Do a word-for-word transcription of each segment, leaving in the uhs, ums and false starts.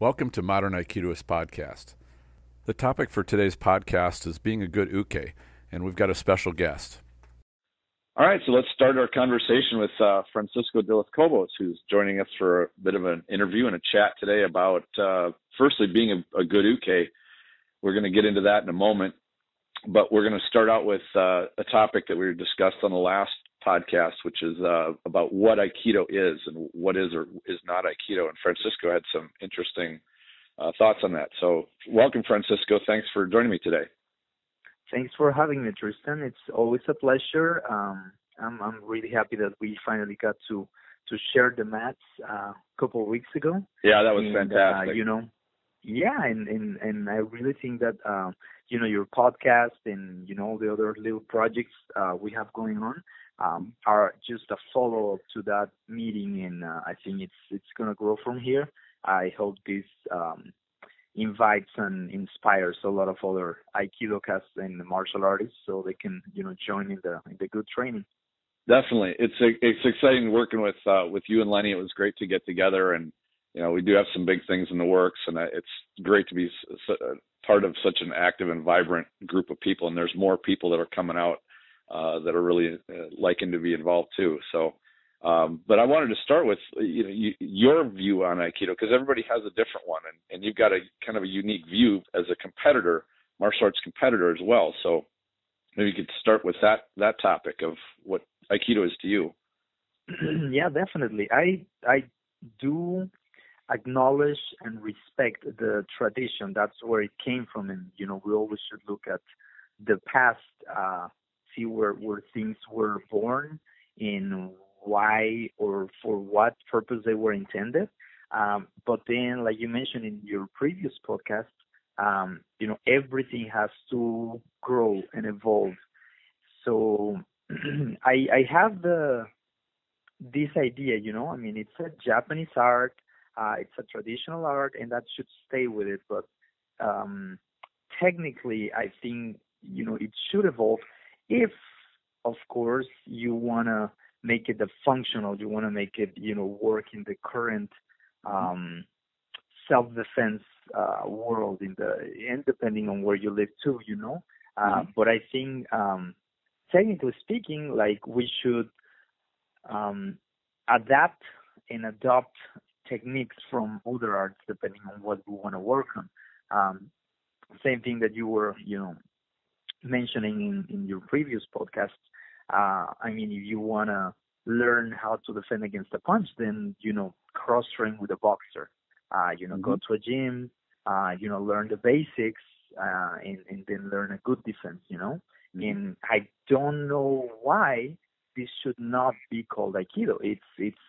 Welcome to Modern Aikidoist Podcast. The topic for today's podcast is being a good uke, and we've got a special guest. All right, so let's start our conversation with uh, Francisco de los Cobos, who's joining us for a bit of an interview and a chat today about, uh, firstly, being a, a good uke. We're going to get into that in a moment, but we're going to start out with uh, a topic that we discussed on the last podcast, which is uh, about what Aikido is and what is or is not Aikido. And Francisco had some interesting uh, thoughts on that. So welcome, Francisco. Thanks for joining me today. Thanks for having me, Tristan. It's always a pleasure. Um, I'm, I'm really happy that we finally got to, to share the mats uh, a couple of weeks ago. Yeah, that was and, fantastic. Uh, you know, yeah, and, and, and I really think that, uh, you know, your podcast and, you know, all the other little projects uh, we have going on, Um, are just a follow-up to that meeting, and uh, I think it's it's going to grow from here. I hope this um, invites and inspires a lot of other Aikido casts and martial artists, so they can you know join in the in the good training. Definitely, it's a, it's exciting working with uh, with you and Lenny. It was great to get together, and you know we do have some big things in the works, and it's great to be part of such an active and vibrant group of people. And there's more people that are coming out Uh, that are really uh, liking to be involved too. So, um, but I wanted to start with you know you, your view on Aikido, because everybody has a different one, and, and you've got a kind of a unique view as a competitor, martial arts competitor as well. So maybe you could start with that that topic of what Aikido is to you. Yeah, definitely. I I do acknowledge and respect the tradition. That's where it came from, and you know we always should look at the past. Uh, See where, where things were born and why or for what purpose they were intended. Um, but then, like you mentioned in your previous podcast, um, you know, everything has to grow and evolve. So I, I have the this idea, you know, I mean, it's a Japanese art, uh, it's a traditional art, and that should stay with it. But um, technically, I think, you know, it should evolve. If, of course, you want to make it the functional, you want to make it, you know, work in the current um, self-defense uh, world, in the and depending on where you live too, you know. Uh, mm-hmm. But I think, um, technically speaking, like we should um, adapt and adopt techniques from other arts depending on what we want to work on. Um, same thing that you were, you know, mentioning in, in your previous podcast, uh, I mean, if you want to learn how to defend against a punch, then, you know, cross-train with a boxer, uh, you know, mm-hmm. go to a gym, uh, you know, learn the basics, uh, and, and then learn a good defense, you know, mm-hmm. and I don't know why this should not be called Aikido. It's, it's,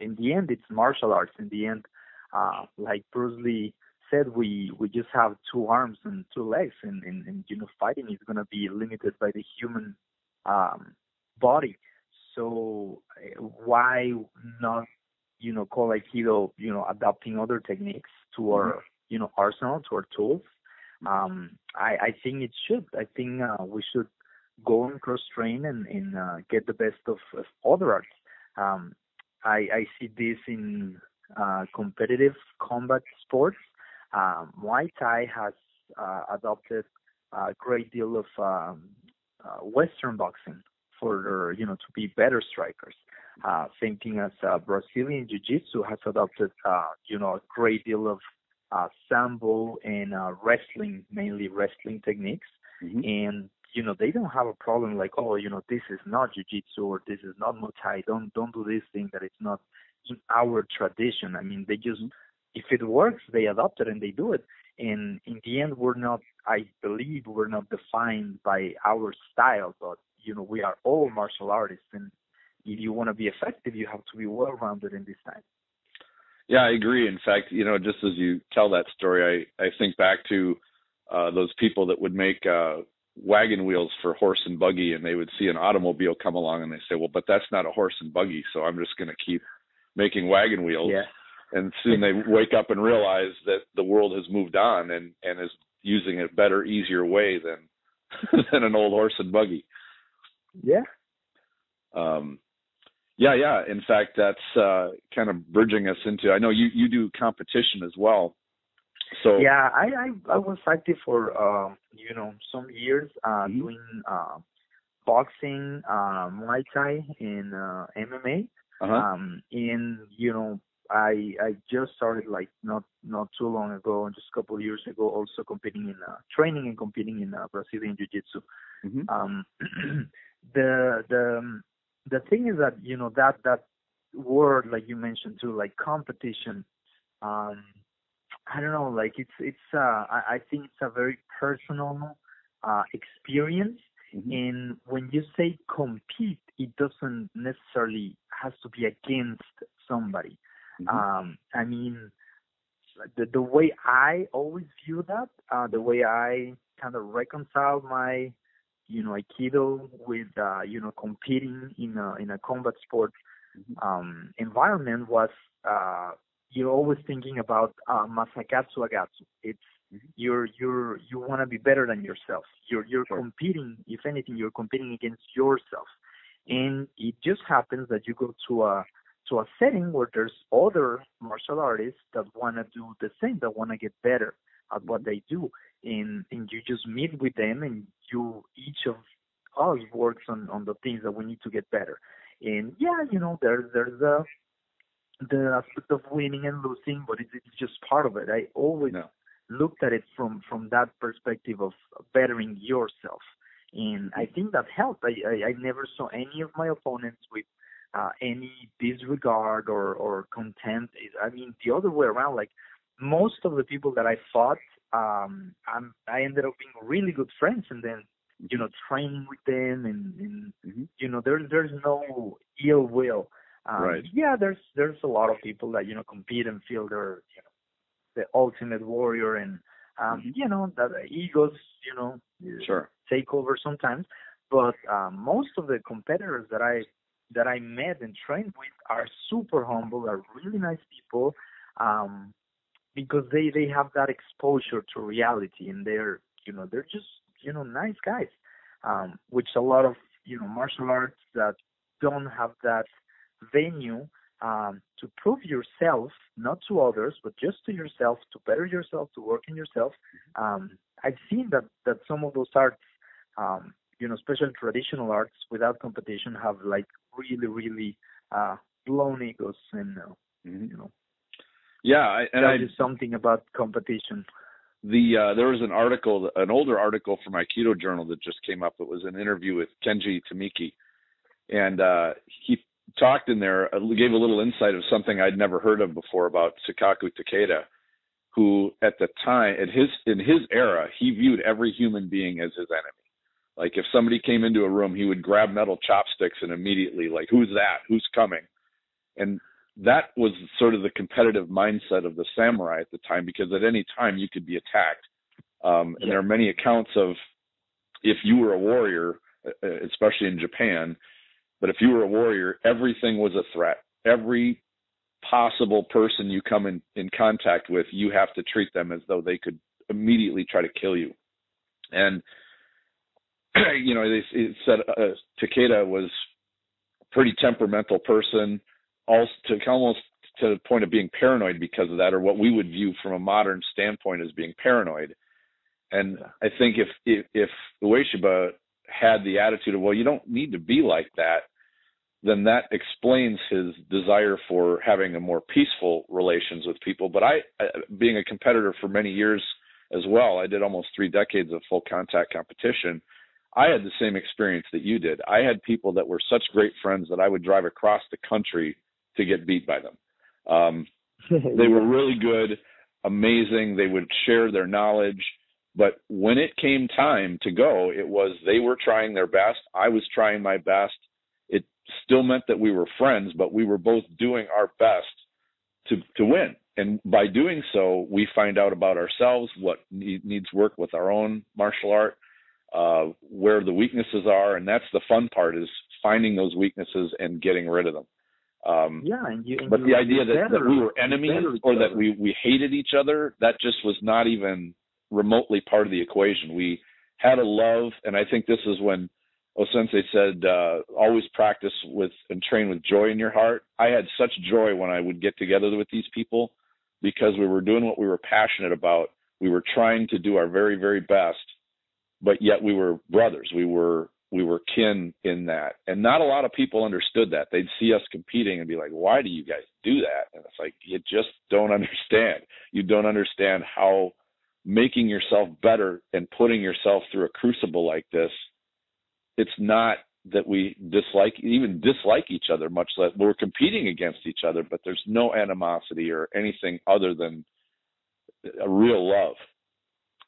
in the end, it's martial arts. In the end, uh, like Bruce Lee said, we we just have two arms and two legs, and, and, and you know fighting is going to be limited by the human um, body. So why not you know call Aikido you know adopting other techniques to our you know arsenal, to our tools? Um, I I think it should. I think uh, we should go and cross train and, and uh, get the best of, of other arts. Um, I I see this in uh, competitive combat sports. Um, Muay Thai has uh, adopted a great deal of um, uh, Western boxing for their, you know to be better strikers. Uh, same thing as uh, Brazilian Jiu-Jitsu has adopted uh, you know a great deal of uh, sambo and uh, wrestling, mainly wrestling techniques. Mm-hmm. And you know they don't have a problem like oh you know this is not Jiu-Jitsu or this is not Muay Thai. Don't don't do this thing that it's not in our tradition. I mean they just if it works, they adopt it and they do it. And in the end, we're not, I believe, we're not defined by our style, but, you know, we are all martial artists. And if you want to be effective, you have to be well-rounded in this time. Yeah, I agree. In fact, you know, just as you tell that story, I, I think back to uh, those people that would make uh, wagon wheels for horse and buggy, and they would see an automobile come along and they say, well, but that's not a horse and buggy, so I'm just going to keep making wagon wheels. Yeah. And soon they wake up and realize that the world has moved on and, and is using a better, easier way than than an old horse and buggy. Yeah. Um, Yeah, yeah. In fact, that's uh, kind of bridging us into, I know you, you do competition as well. So yeah, I, I, I was active for, uh, you know, some years uh, mm-hmm. doing uh, boxing, uh, Muay Thai, and uh, M M A. Uh-huh. Um, and, you know, I I just started like not, not too long ago, just a couple of years ago, also competing in uh, training and competing in uh, Brazilian Jiu-Jitsu. Mm-hmm. Um, the the the thing is that, you know, that that word, like you mentioned too, like competition. Um, I don't know, like it's it's uh, I, I think it's a very personal uh, experience. Mm-hmm. And when you say compete, it doesn't necessarily has to be against somebody. Mm-hmm. Um, I mean, the the way I always view that, uh, the way I kind of reconcile my, you know, Aikido with, uh, you know, competing in a, in a combat sport um, environment was, uh, you're always thinking about uh, Masakatsu Agatsu. It's mm-hmm. you're you're you want to be better than yourself. You're you're sure. competing. If anything, you're competing against yourself, and it just happens that you go to a to a setting where there's other martial artists that want to do the same, that want to get better at what they do. And, and you just meet with them, and you each of us works on, on the things that we need to get better. And yeah, you know, there, there's a, the aspect of winning and losing, but it's, it's just part of it. I always no. looked at it from, from that perspective of bettering yourself. And I think that helped. I, I, I never saw any of my opponents with Uh, any disregard or, or contempt. I mean, the other way around, like most of the people that I fought, um, I'm, I ended up being really good friends, and then, you know, training with them, and, and mm-hmm. you know, there, there's no ill will. Um, right. Yeah, there's there's a lot of people that, you know, compete and feel they're, you know, the ultimate warrior, and, um, mm-hmm. you know, that egos, you know, sure. take over sometimes. But uh, most of the competitors that I that I met and trained with are super humble, are really nice people, um, because they, they have that exposure to reality, and they're, you know, they're just, you know, nice guys, um, which a lot of, you know, martial arts that don't have that venue um, to prove yourself, not to others, but just to yourself, to better yourself, to work in yourself. Um, I've seen that, that some of those arts, um, you know, especially traditional arts without competition, have like really, really uh, blown egos, and uh, mm-hmm. you know, yeah, I, and I just something about competition. The uh, there was an article, an older article from Aikido Journal that just came up. It was an interview with Kenji Tamiki, and uh, he talked in there, uh, gave a little insight of something I'd never heard of before about Tsukaku Takeda, who at the time, at his in his era, he viewed every human being as his enemy. Like if somebody came into a room, he would grab metal chopsticks and immediately like, who's that? Who's coming? And that was sort of the competitive mindset of the samurai at the time, because at any time you could be attacked. Um, and yeah. there are many accounts of if you were a warrior, especially in Japan, but if you were a warrior, everything was a threat. Every possible person you come in, in contact with, you have to treat them as though they could immediately try to kill you. And you know, they it said uh, Takeda was a pretty temperamental person, also to almost to the point of being paranoid because of that, or what we would view from a modern standpoint as being paranoid. And I think if if, if Ueshiba had the attitude of, well, you don't need to be like that, then that explains his desire for having a more peaceful relations with people. But I, being a competitor for many years as well, I did almost three decades of full contact competition. I had the same experience that you did. I had people that were such great friends that I would drive across the country to get beat by them. Um, they were really good, amazing. They would share their knowledge. But when it came time to go, it was they were trying their best. I was trying my best. It still meant that we were friends, but we were both doing our best to, to win. And by doing so, we find out about ourselves, what needs work with our own martial art, uh, where the weaknesses are. And that's the fun part, is finding those weaknesses and getting rid of them. Um, yeah, and you, and but the idea that, that we were enemies or that we, we hated each other, that just was not even remotely part of the equation. We had a love. And I think this is when O Sensei said, uh, always practice with and train with joy in your heart. I had such joy when I would get together with these people because we were doing what we were passionate about. We were trying to do our very, very best, but yet we were brothers. We were we were kin in that. And not a lot of people understood that. They'd see us competing and be like, why do you guys do that? And it's like, you just don't understand. You don't understand how making yourself better and putting yourself through a crucible like this, it's not that we dislike, even dislike each other, much less we're competing against each other, but there's no animosity or anything other than a real love.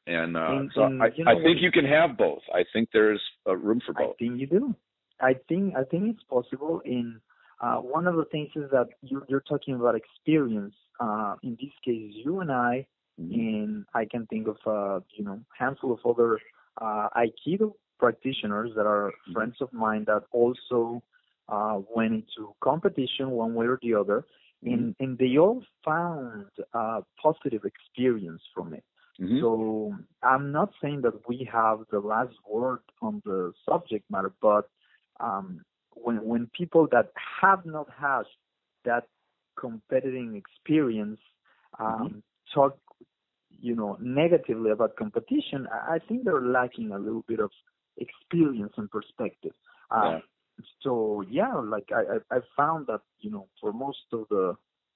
And, uh, and, and so I, you know, I think you can have both. I think there's a room for both. I think you do. I think, I think it's possible. In uh, one of the things is that you, you're talking about experience. Uh, in this case, you and I, mm-hmm. and I can think of, uh, you know, handful of other uh, Aikido practitioners that are friends of mine that also uh, went into competition one way or the other, and, and they all found a positive experience from it. Mm-hmm. So I'm not saying that we have the last word on the subject matter, but um, when when people that have not had that competitive experience um, mm-hmm. talk, you know, negatively about competition, I think they're lacking a little bit of experience and perspective. Um, yeah. So yeah, like I, I found that, you know, for most of the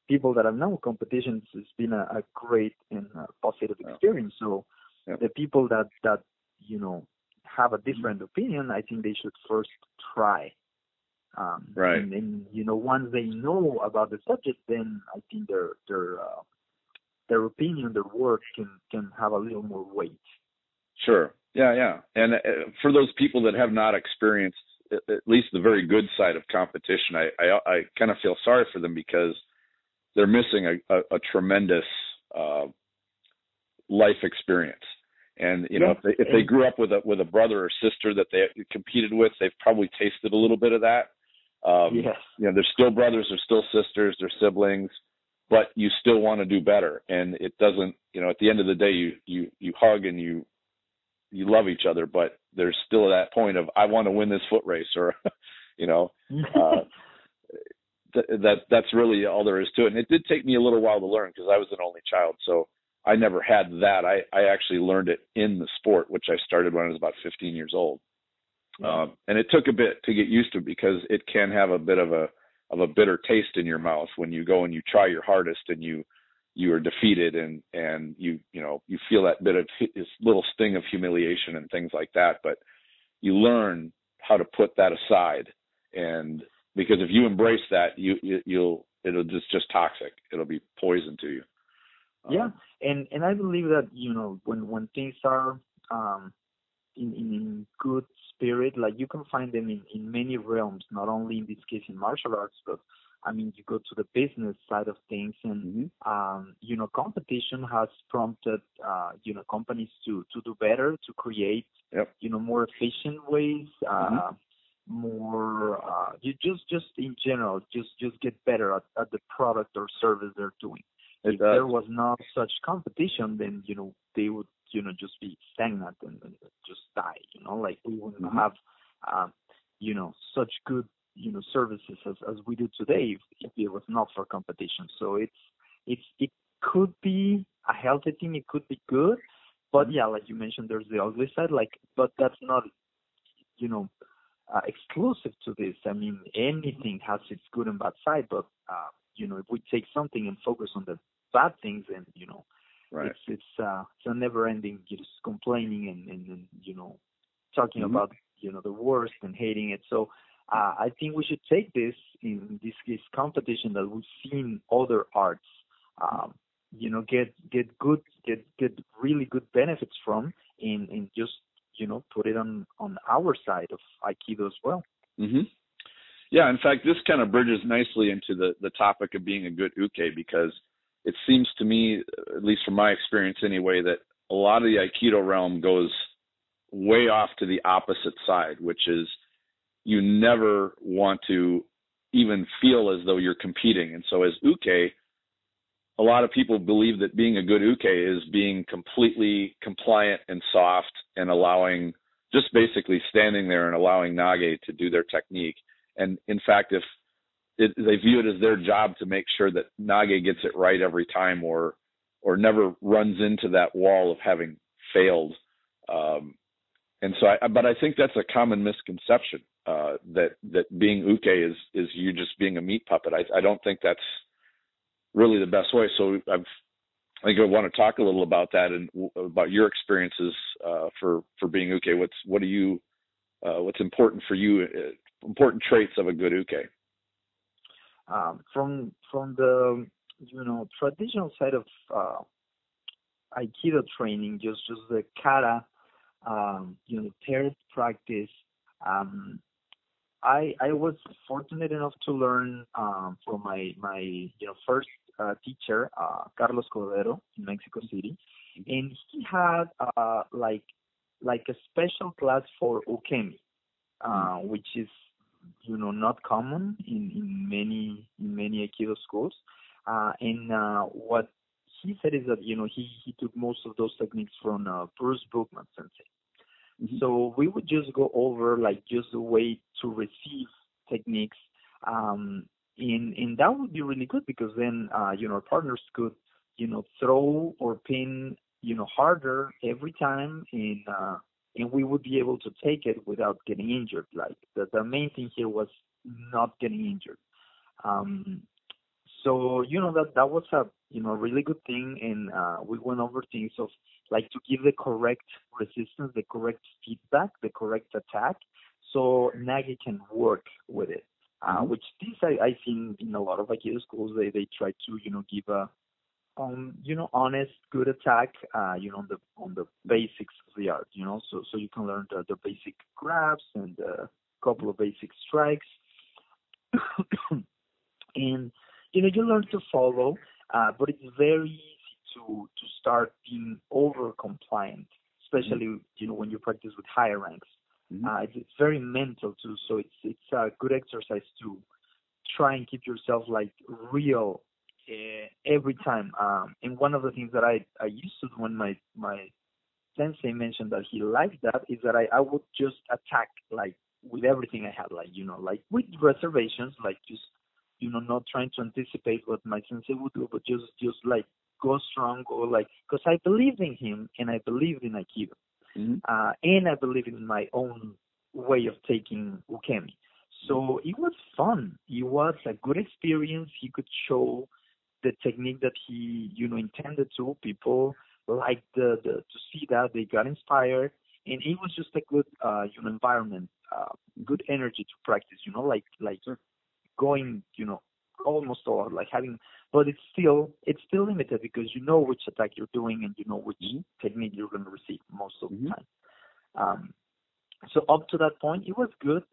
people that I've known, competitions has been a, a great and a positive experience. So yeah. the people that, that, you know, have a different opinion, I think they should first try. Um, right. And then, you know, once they know about the subject, then I think their, their, uh, their opinion, their work can, can have a little more weight. Sure. Yeah, yeah. And uh, for those people that have not experienced at, at least the very good side of competition, I, I, I kind of feel sorry for them because they're missing a, a, a tremendous uh, life experience. And, you yeah. know, if they, if they grew up with a, with a brother or sister that they competed with, they've probably tasted a little bit of that. Um, yes. You know, they're still brothers, they're still sisters, they're siblings, but you still want to do better. And it doesn't, you know, at the end of the day, you, you, you hug and you, you love each other, but there's still that point of, I want to win this foot race, or, you know, uh, th- that that's really all there is to it. And it did take me a little while to learn because I was an only child. So I never had that. I, I actually learned it in the sport, which I started when I was about fifteen years old. Yeah. Um, and it took a bit to get used to because it can have a bit of a, of a bitter taste in your mouth when you go and you try your hardest and you, you are defeated and, and you, you know, you feel that bit of this little sting of humiliation and things like that, but you learn how to put that aside. And because if you embrace that, you, you you'll, it'll just, just toxic. It'll be poison to you. Yeah. Um, and, and I believe that, you know, when, when things are um, in, in good spirit, like you can find them in, in many realms, not only in this case in martial arts, but I mean, you go to the business side of things and, mm-hmm. um, you know, competition has prompted, uh, you know, companies to, to do better, to create, yep. you know, more efficient ways, uh, mm-hmm. more, uh, you just, just in general, just, just get better at, at the product or service they're doing. It if does. There was not such competition, then, you know, they would, you know, just be stagnant and, and just die, you know, like we wouldn't mm-hmm. have, um, you know, such good, you know, services as, as we do today, if, if it was not for competition. So it's, it's, it could be a healthy thing. It could be good, but yeah, like you mentioned, there's the ugly side, like, but that's not, you know, uh, exclusive to this. I mean, anything has its good and bad side, but, uh, you know, if we take something and focus on the bad things and, you know, right. it's, it's, uh, it's a never ending, just complaining and, and, and you know, talking mm-hmm. about, you know, the worst and hating it. So, Uh, I think we should take this, in this case, competition that we've seen other arts, um, you know, get get good, get get really good benefits from, and, and just, you know, put it on, on our side of Aikido as well. Mm-hmm. Yeah, in fact, this kind of bridges nicely into the, the topic of being a good uke, because it seems to me, at least from my experience anyway, that a lot of the Aikido realm goes way off to the opposite side, which is, you never want to even feel as though you're competing. And so as uke, a lot of people believe that being a good uke is being completely compliant and soft and allowing just basically standing there and allowing Nage to do their technique. And in fact, if it, they view it as their job to make sure that Nage gets it right every time, or or never runs into that wall of having failed. Um, and so, I, but I think that's a common misconception, uh, that that being Uke is is you just being a meat puppet. I, I don't think that's really the best way. So I've, I think I want to talk a little about that and about your experiences uh, for for being Uke. What's what do you uh, what's important for you? Uh, important traits of a good Uke. Um, from from the you know traditional side of uh, Aikido training, just just the kata, um, you know, paired practice. Um, I I was fortunate enough to learn um, from my my you know first uh, teacher uh, Carlos Cordero in Mexico City, and he had uh, like like a special class for Ukemi, uh, which is, you know, not common in, in many in many Aikido schools. Uh, and uh, what he said is that, you know, he, he took most of those techniques from uh, Bruce Brookman sensei. Mm-hmm. So we would just go over, like, just the way to receive techniques. Um, and, and that would be really good because then, uh, you know, our partners could, you know, throw or pin, you know, harder every time, and, uh, and we would be able to take it without getting injured. Like, the, the main thing here was not getting injured. Um, so, you know, that, that was a, you know, really good thing. And uh, we went over things of, like, to give the correct resistance, the correct feedback, the correct attack, so Nage can work with it, uh, mm-hmm. which this I, I've seen in a lot of Aikido schools. They, they try to, you know, give a, Um, you know, honest, good attack, uh, you know, on the on the basics of the art, you know, so so you can learn the, the basic grabs and a couple of basic strikes. And, you know, you learn to follow, uh, but it's very easy to, to start being over-compliant, especially, mm-hmm. you know, when you practice with higher ranks. Mm-hmm. Uh, it's, it's very mental, too, so it's, it's a good exercise to try and keep yourself, like, real every time. Um, and one of the things that I, I used to do when my, my sensei mentioned that he liked that is that I, I would just attack, like, with everything I had, like, you know, like with reservations, like just, you know, not trying to anticipate what my sensei would do, but just, just like go strong, or like, because I believed in him and I believed in Aikido. Mm-hmm. uh, and I believed in my own way of taking Ukemi. So it was fun. It was a good experience. He could show the technique that he, you know, intended to. People liked the, the, to see that. They got inspired. And it was just a good, uh, you know, environment, uh, good energy to practice, you know, like like going, you know, almost all, like having, but it's still, it's still limited because you know which attack you're doing and you know which mm-hmm. technique you're going to receive most of mm-hmm. the time. Um, so up to that point, it was good.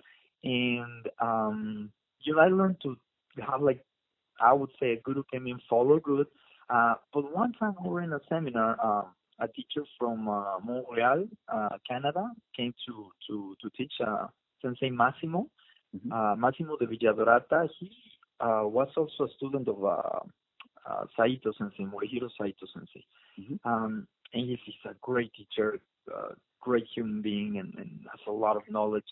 And, um, you know, I learned to have, like, I would say a good Ukemi and follow good. Uh, but one time we were in a seminar, uh, a teacher from uh, Montreal, uh, Canada, came to, to, to teach uh, Sensei Massimo, mm-hmm. uh, Massimo di Villadorata. He uh, was also a student of uh, uh, Saito Sensei, Morihiro Saito Sensei. Mm-hmm. um, and he's, he's a great teacher, uh, great human being, and, and has a lot of knowledge.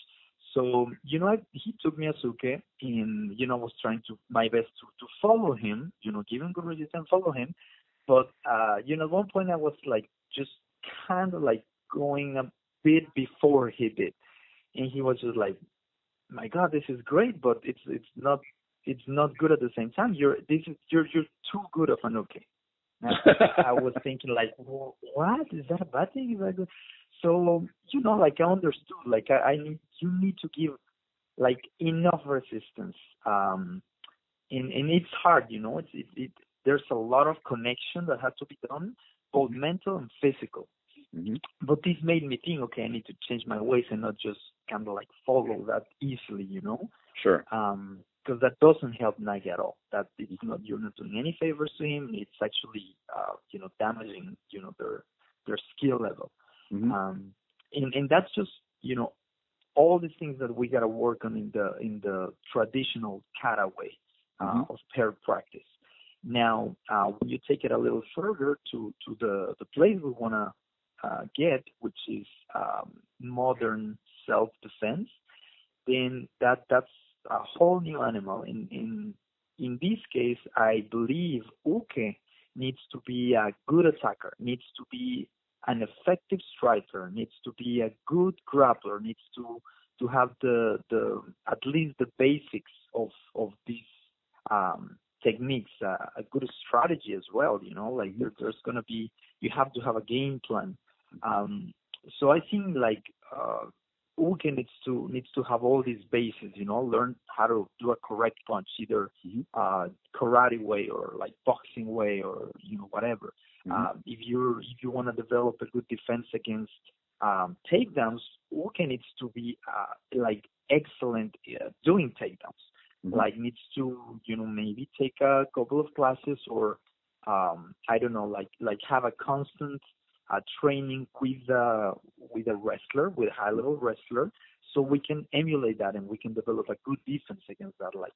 So, you know, I, he took me as Uke, and, you know, I was trying to my best to, to follow him, you know, give him good resistance and follow him. But, uh, you know, at one point I was, like, just kind of, like, going a bit before he did. And he was just like, my God, this is great, but it's it's not it's not good at the same time. You're this is you're you're too good of an Uke. And I, I was thinking, like, well, what? Is that a bad thing? Is that good? So, you know, like, I understood, like, I, I need, you need to give, like, enough resistance. Um, and, and it's hard, you know, it's, it, it, there's a lot of connection that has to be done, both mental and physical. Mm-hmm. But this made me think, okay, I need to change my ways and not just kind of, like, follow that easily, you know? Sure. Um, because that doesn't help Nage at all. That it's not, you're not doing any favors to him. It's actually, uh, you know, damaging, you know, their, their skill level. Mm-hmm. Um, and, and that's just, you know, all the things that we got to work on in the in the traditional kata way uh, mm-hmm. of pair practice. Now, uh, when you take it a little further to, to the, the place we want to uh, get, which is um, modern self-defense, then that that's a whole new animal. In in in this case, I believe Uke needs to be a good attacker, needs to be an effective striker, needs to be a good grappler, needs to to have the the at least the basics of of these um, techniques, uh, a good strategy as well. You know, like there, there's gonna be you have to have a game plan. Um, so I think like. Uh, Uke needs to needs to have all these bases, you know, learn how to do a correct punch, either uh, karate way or like boxing way or you know whatever. Mm-hmm. Um, if you if you want to develop a good defense against um, takedowns, Uke needs to be uh, like excellent uh, doing takedowns. Mm-hmm. Like needs to you know maybe take a couple of classes or um, I don't know like like have a constant. Uh, training with uh, with a wrestler, with a high-level wrestler, so we can emulate that and we can develop a good defense against that. Like,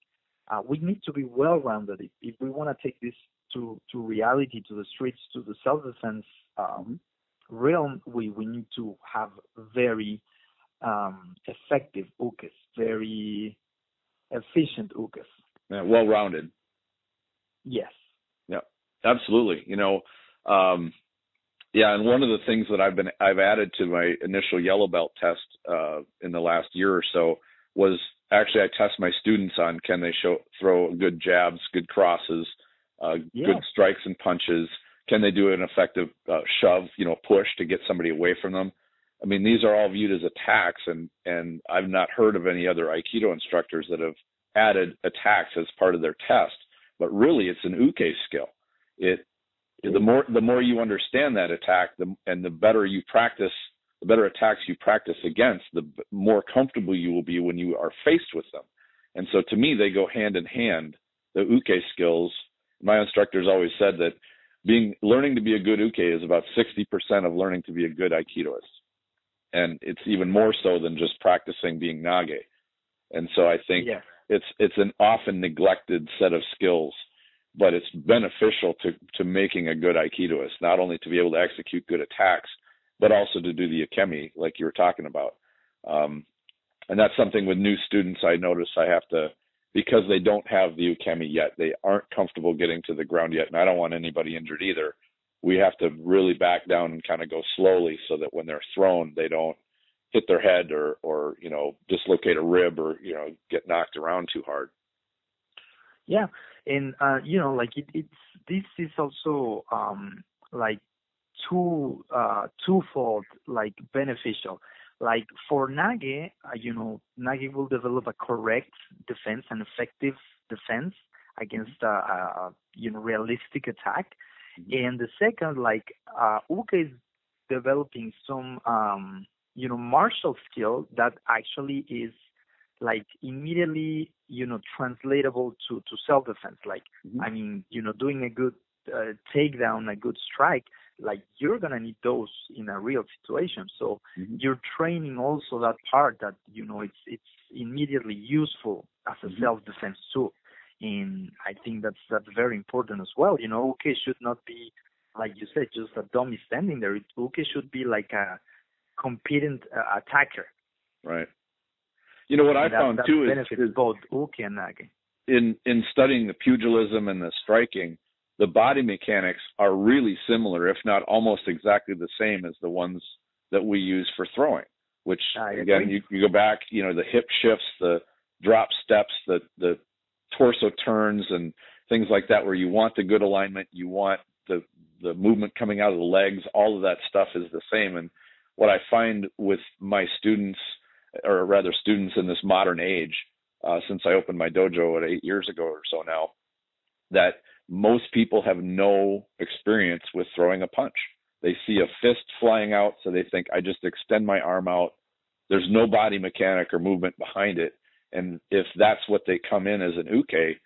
uh, we need to be well-rounded if, if we want to take this to, to reality, to the streets, to the self-defense um, realm. We we need to have very um, effective ukes, very efficient ukes. Yeah, well-rounded. Yes. Yeah, absolutely. You know. Um... Yeah, and one of the things that I've been I've added to my initial yellow belt test uh, in the last year or so was actually I test my students on can they show throw good jabs, good crosses, uh, yeah. good strikes and punches. Can they do an effective uh, shove, you know, push to get somebody away from them? I mean, these are all viewed as attacks, and and I've not heard of any other Aikido instructors that have added attacks as part of their test. But really, it's an Uke skill. It The more the more you understand that attack, the, and the better you practice, the better attacks you practice against, the more comfortable you will be when you are faced with them. And so, to me, they go hand in hand. The Uke skills. My instructors always said that being learning to be a good Uke is about sixty percent of learning to be a good Aikidoist, and it's even more so than just practicing being nage. And so, I think yeah. it's it's an often neglected set of skills. But it's beneficial to, to making a good Aikidoist, not only to be able to execute good attacks, but also to do the Ukemi, like you were talking about. Um, and that's something with new students I notice I have to, because they don't have the Ukemi yet, they aren't comfortable getting to the ground yet, and I don't want anybody injured either. We have to really back down and kind of go slowly so that when they're thrown, they don't hit their head or, or you know, dislocate a rib or, you know, get knocked around too hard. Yeah. And, uh, you know, like it, it's, this is also, um, like two, uh, twofold, like beneficial, like for nage, uh, you know, nage will develop a correct defense, an effective defense against, uh, uh you know, realistic attack. Mm-hmm. And the second, like, uh, Uke is developing some, um, you know, martial skill that actually is, like immediately, you know, translatable to, to self-defense. Like, mm-hmm. I mean, you know, doing a good uh, takedown, a good strike, like you're going to need those in a real situation. So mm-hmm. you're training also that part that, you know, it's it's immediately useful as a mm-hmm. self-defense tool. And I think that's, that's very important as well. You know, Uke should not be, like you said, just a dummy standing there. Uke should be like a competent uh, attacker. Right. You know what I that, found that too is, is both Uke and nage. In in studying the pugilism and the striking, the body mechanics are really similar, if not almost exactly the same as the ones that we use for throwing. Which I again, you, you go back, you know, the hip shifts, the drop steps, the the torso turns, and things like that, where you want the good alignment, you want the the movement coming out of the legs. All of that stuff is the same. And what I find with my students. Or rather students in this modern age, uh, since I opened my dojo at eight years ago or so now, that most people have no experience with throwing a punch. They see a fist flying out, so they think, I just extend my arm out. There's no body mechanic or movement behind it. And if that's what they come in as an Uke,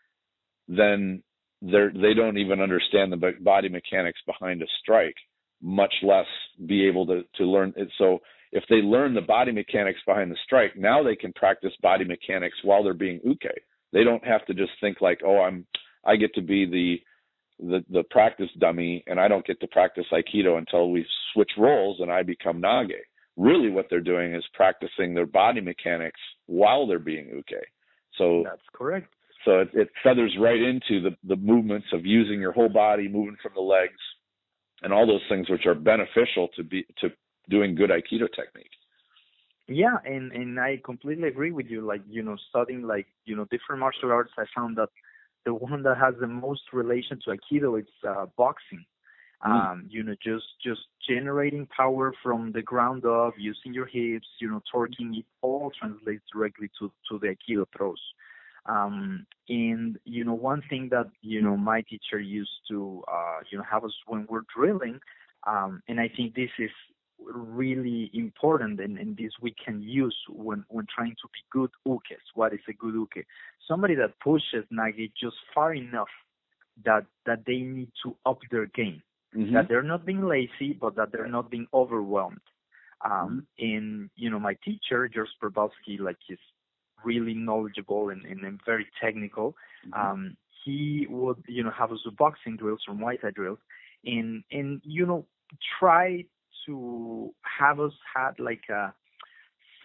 then they don't even understand the body mechanics behind a strike, much less be able to, to learn it. So if they learn the body mechanics behind the strike, now they can practice body mechanics while they're being Uke. They don't have to just think like, oh, I'm, I get to be the the, the practice dummy, and I don't get to practice Aikido until we switch roles and I become Nage. Really what they're doing is practicing their body mechanics while they're being Uke. So that's correct. So it, it feathers right into the, the movements of using your whole body, moving from the legs, and all those things which are beneficial to be to doing good Aikido technique. Yeah, and, and I completely agree with you. Like, you know, studying, like, you know, different martial arts, I found that the one that has the most relation to Aikido is uh, boxing. Mm. Um, you know, just just generating power from the ground up, using your hips, you know, torquing, it all translates directly to, to the Aikido throws. Um, and, you know, one thing that, you know, my teacher used to, uh, you know, have us when we're drilling, um, and I think this is really important, and, and this we can use when, when trying to be good ukes. What is a good uke? Somebody that pushes Nage just far enough that, that they need to up their game, mm-hmm. that they're not being lazy, but that they're not being overwhelmed. Um, mm-hmm. And, you know, my teacher, George Probowski, like his, really knowledgeable and, and, and very technical. Mm-hmm. Um, he would, you know, have us do boxing drills or Muay Thai drills, and and you know, try to have us had like a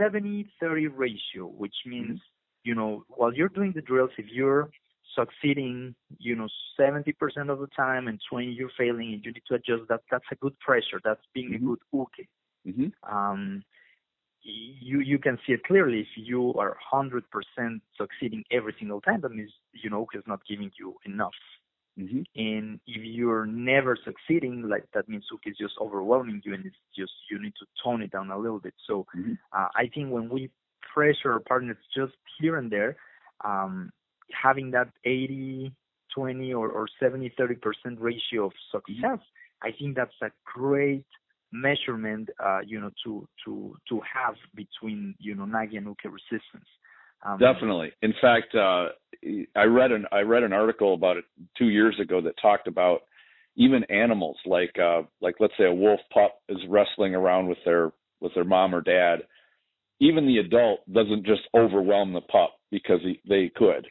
seventy thirty ratio, which means mm-hmm. you know, while you're doing the drills, if you're succeeding, you know, seventy percent of the time and twenty you're failing, and you need to adjust. That that's a good pressure. That's being mm-hmm. a good uke. Mm-hmm. Um, You you can see it clearly if you are one hundred percent succeeding every single time. That means, you know, Uke is not giving you enough. Mm-hmm. And if you're never succeeding, like that means Uke is just overwhelming you, and it's just you need to tone it down a little bit. So mm-hmm. uh, I think when we pressure our partners just here and there, um, having that eighty twenty or seventy thirty percent ratio of success, mm-hmm. I think that's a great measurement, uh, you know, to to to have between, you know, Nage and Uke resistance. Um, Definitely. In fact, uh, I read an I read an article about it two years ago that talked about even animals like uh, like let's say a wolf pup is wrestling around with their with their mom or dad. Even the adult doesn't just overwhelm the pup because he, they could,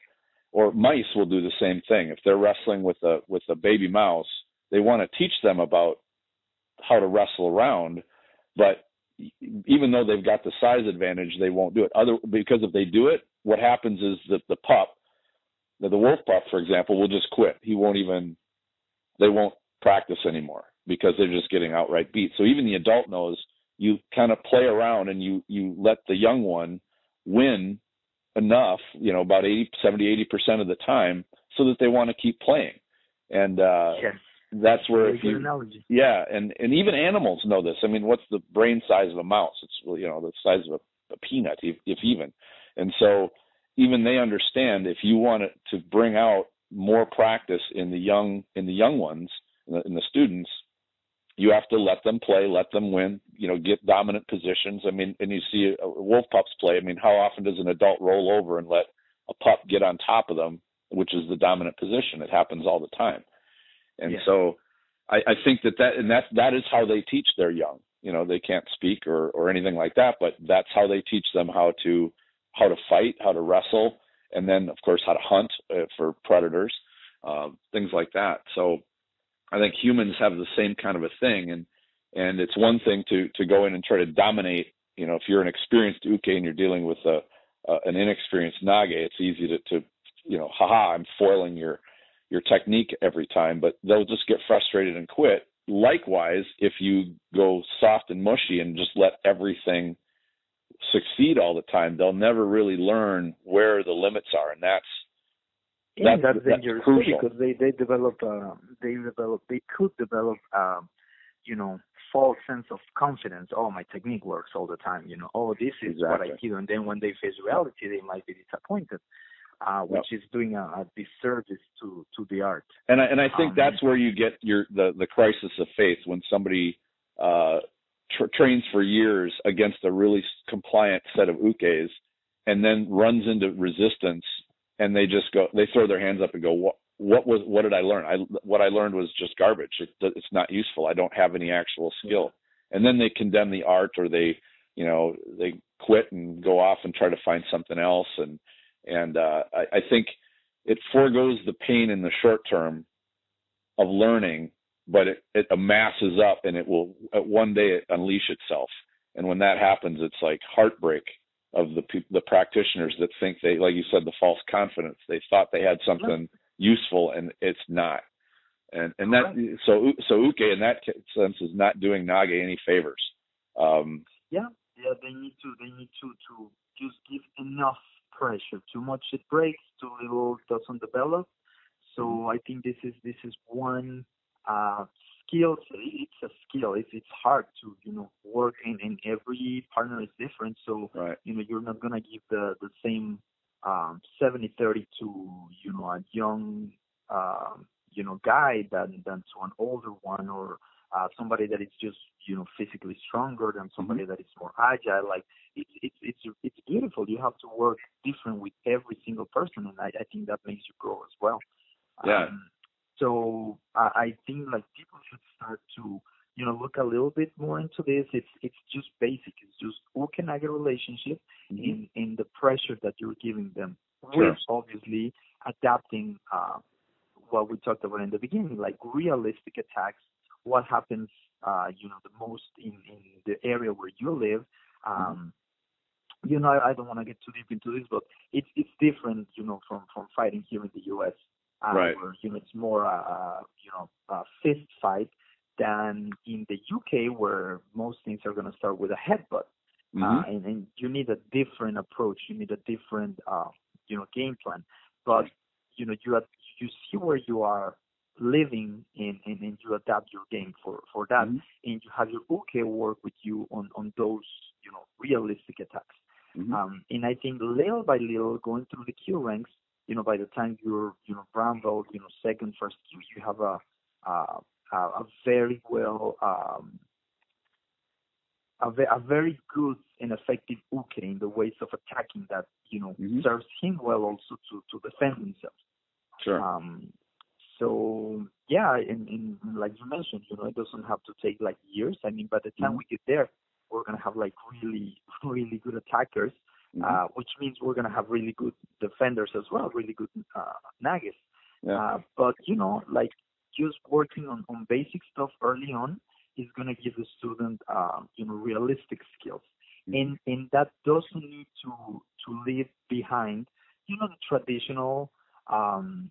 or mice will do the same thing if they're wrestling with a with a baby mouse. They want to teach them about how to wrestle around, but even though they've got the size advantage, they won't do it. Other because if they do it, what happens is that the pup, the wolf pup, for example, will just quit. He won't even, they won't practice anymore because they're just getting outright beat. So even the adult knows you kind of play around and you you let the young one win enough, you know, about eighty, seventy, eighty percent of the time, so that they want to keep playing. And uh, yes. That's where, if you, yeah, and, and even animals know this. I mean, what's the brain size of a mouse? It's, you know, the size of a, a peanut, if, if even. And so even they understand if you want to bring out more practice in the young in the young ones, in the, in the students, you have to let them play, let them win, you know, get dominant positions. I mean, and you see a, a wolf pups play. I mean, how often does an adult roll over and let a pup get on top of them, which is the dominant position? It happens all the time. And yeah. so I, I think that, that and that, that is how they teach their young. You know, they can't speak or, or anything like that, but that's how they teach them how to how to fight, how to wrestle, and then, of course, how to hunt uh, for predators, uh, things like that. So I think humans have the same kind of a thing, and and it's one thing to, to go in and try to dominate. You know, if you're an experienced Uke and you're dealing with a, a an inexperienced Nage, it's easy to, to you know, haha, I'm foiling your your technique every time, but they'll just get frustrated and quit. Likewise, if you go soft and mushy and just let everything succeed all the time, they'll never really learn where the limits are. And that's, yeah, that, that's, that's crucial. Because they, they develop, uh, they develop, they could develop, um, you know, false sense of confidence. Oh, my technique works all the time. You know, oh, this is exactly what I do. And then when they face reality, they might be disappointed. Uh, which yep. is doing a, a disservice to, to the art. And I, and I think um, that's where you get your the, the crisis of faith when somebody uh, tra- trains for years against a really compliant set of ukes and then runs into resistance, and they just go, they throw their hands up and go, what, what was, what did I learn? I, what I learned was just garbage. It, it's not useful. I don't have any actual skill. Yeah. And then they condemn the art, or they, you know, they quit and go off and try to find something else. And, And uh, I, I think it foregoes the pain in the short term of learning, but it, it amasses up and it will one day it unleash itself. And when that happens, it's like heartbreak of the the practitioners that think they, like you said, the false confidence. They thought they had something useful and it's not. And and that right. so so Uke in that sense is not doing Nage any favors. Um, yeah, yeah, they need to they need to to just give enough pressure. Too much it breaks, too little doesn't develop. So I think this is this is one uh, skill. It's a skill. It's it's hard to you know work, and, and every partner is different. So right. you know you're not gonna give the the same um, seventy thirty to you know a young um, you know guy than than to an older one, or uh, somebody that is just you know physically stronger than somebody mm-hmm. that is more agile. Like it's it's it's it's beautiful. You have to work different with every single person, and I, I think that makes you grow as well. Yeah. Um, so I, I think like people should start to, you know, look a little bit more into this. It's it's just basic. It's just who can I get a relationship mm-hmm. in, in the pressure that you're giving them. Sure. With obviously adapting uh, what we talked about in the beginning, like realistic attacks, what happens, uh, you know, the most in, in the area where you live. Um, mm-hmm. You know, I, I don't want to get too deep into this, but it's it's different, you know, from, from fighting here in the U S Uh, right. Where, you know, it's more a uh, you know a fist fight than in the U K, where most things are going to start with a headbutt, mm-hmm. uh, and, and you need a different approach. You need a different uh, you know game plan. But you know you have, you see where you are living, and, and, and you adapt your game for, for that, mm-hmm. and you have your Uke work with you on, on those you know realistic attacks. Mm-hmm. Um, and I think little by little, going through the Q ranks. You know, by the time you're, you know, brown belt, you know, second, first, you, you have a, a a very well, um, a, ve- a very good and effective uke in the ways of attacking that, you know, mm-hmm. serves him well also to, to defend himself. Sure. Um, so, yeah, and, and like you mentioned, you know, it doesn't have to take like years. I mean, by the time mm-hmm. we get there, we're going to have like really, really good attackers. Mm-hmm. Uh, which means we're going to have really good defenders as well, really good uh, nagis. Yeah. Uh, but, you know, like just working on, on basic stuff early on is going to give the student, uh, you know, realistic skills. Mm-hmm. And and that doesn't need to, to leave behind, you know, the traditional um,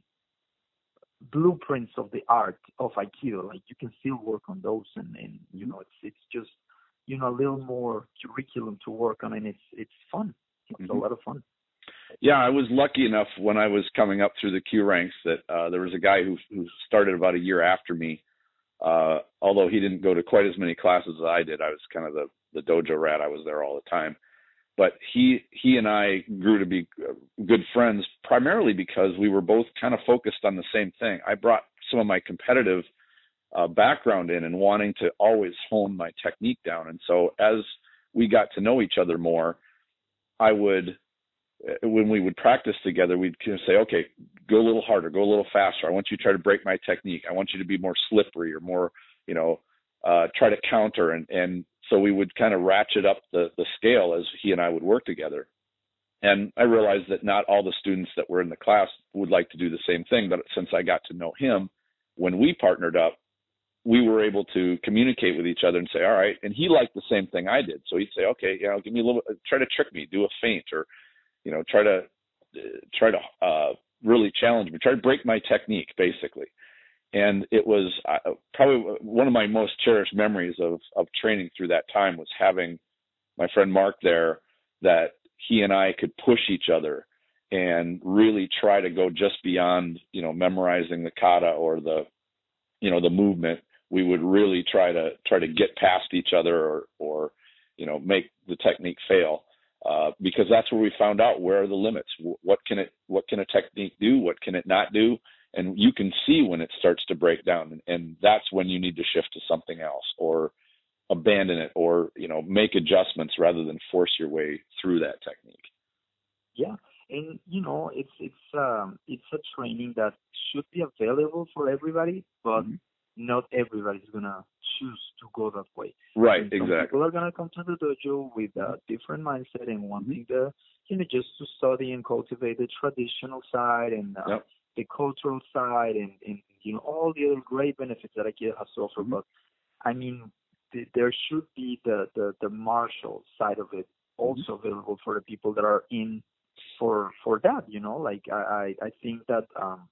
blueprints of the art of Aikido. Like you can still work on those and, and you know, it's it's just, you know, a little more curriculum to work on, and it's it's fun. It's mm-hmm. a lot of fun. Yeah, I was lucky enough when I was coming up through the Q ranks that uh, there was a guy who, who started about a year after me, uh, although he didn't go to quite as many classes as I did. I was kind of the, the dojo rat. I was there all the time. But he, he and I grew to be good friends primarily because we were both kind of focused on the same thing. I brought some of my competitive Uh, background in and wanting to always hone my technique down. And so as we got to know each other more, I would, when we would practice together, we'd kind of say, okay, go a little harder, go a little faster. I want you to try to break my technique. I want you to be more slippery or more, you know, uh, try to counter. And, and so we would kind of ratchet up the, the scale as he and I would work together. And I realized that not all the students that were in the class would like to do the same thing. But since I got to know him, when we partnered up, we were able to communicate with each other and say, all right. And he liked the same thing I did. So he'd say, okay, you know, give me a little, try to trick me, do a feint, or, you know, try to, uh, try to uh, really challenge me, try to break my technique basically. And it was uh, probably one of my most cherished memories of, of training through that time was having my friend Mark there, that he and I could push each other and really try to go just beyond, you know, memorizing the kata or the, you know, the movement. We would really try to try to get past each other or, or you know, make the technique fail uh, because that's where we found out where are the limits. What can it, what can a technique do? What can it not do? And you can see when it starts to break down, and, and that's when you need to shift to something else or abandon it or, you know, make adjustments rather than force your way through that technique. Yeah. And, you know, it's, it's, um, it's a training that should be available for everybody, but mm-hmm. not everybody's going to choose to go that way. Right, and exactly. People are going to come to the dojo with a different mindset and wanting mm-hmm. to, you know, just to study and cultivate the traditional side and, uh, yep. the cultural side and, and you know, all the other great benefits that Aikido has to offer. Mm-hmm. But I mean, th- there should be the, the, the martial side of it also mm-hmm. available for the people that are in for for that. You know, like I, I, I think that um,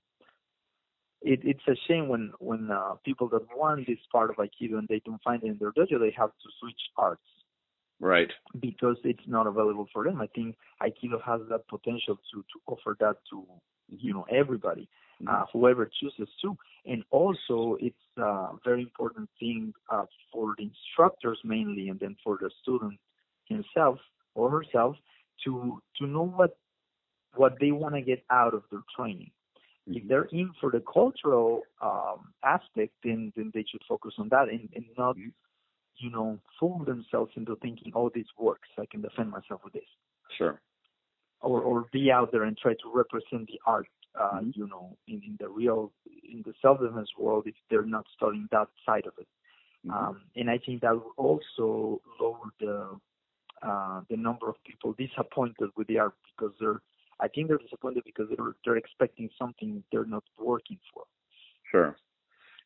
it, it's a shame when when uh, people that want this part of Aikido and they don't find it in their dojo, they have to switch arts. Right. Because it's not available for them. I think Aikido has that potential to, to offer that to, you know, everybody, mm-hmm. uh, whoever chooses to. And also it's a very important thing uh, for the instructors mainly, and then for the student himself or herself to to know what what they want to get out of their training. Mm-hmm. If they're in for the cultural um, aspect, then, then they should focus on that and, and not mm-hmm. you know, fool themselves into thinking, oh, this works, I can defend myself with this. Sure. Or or be out there and try to represent the art, uh, mm-hmm. you know, in, in the real, in the self-defense world, if they're not studying that side of it. Mm-hmm. Um, and I think that would also lower the uh, the number of people disappointed with the art, because they're, I think they're disappointed because they're, they're expecting something they're not working for. Sure.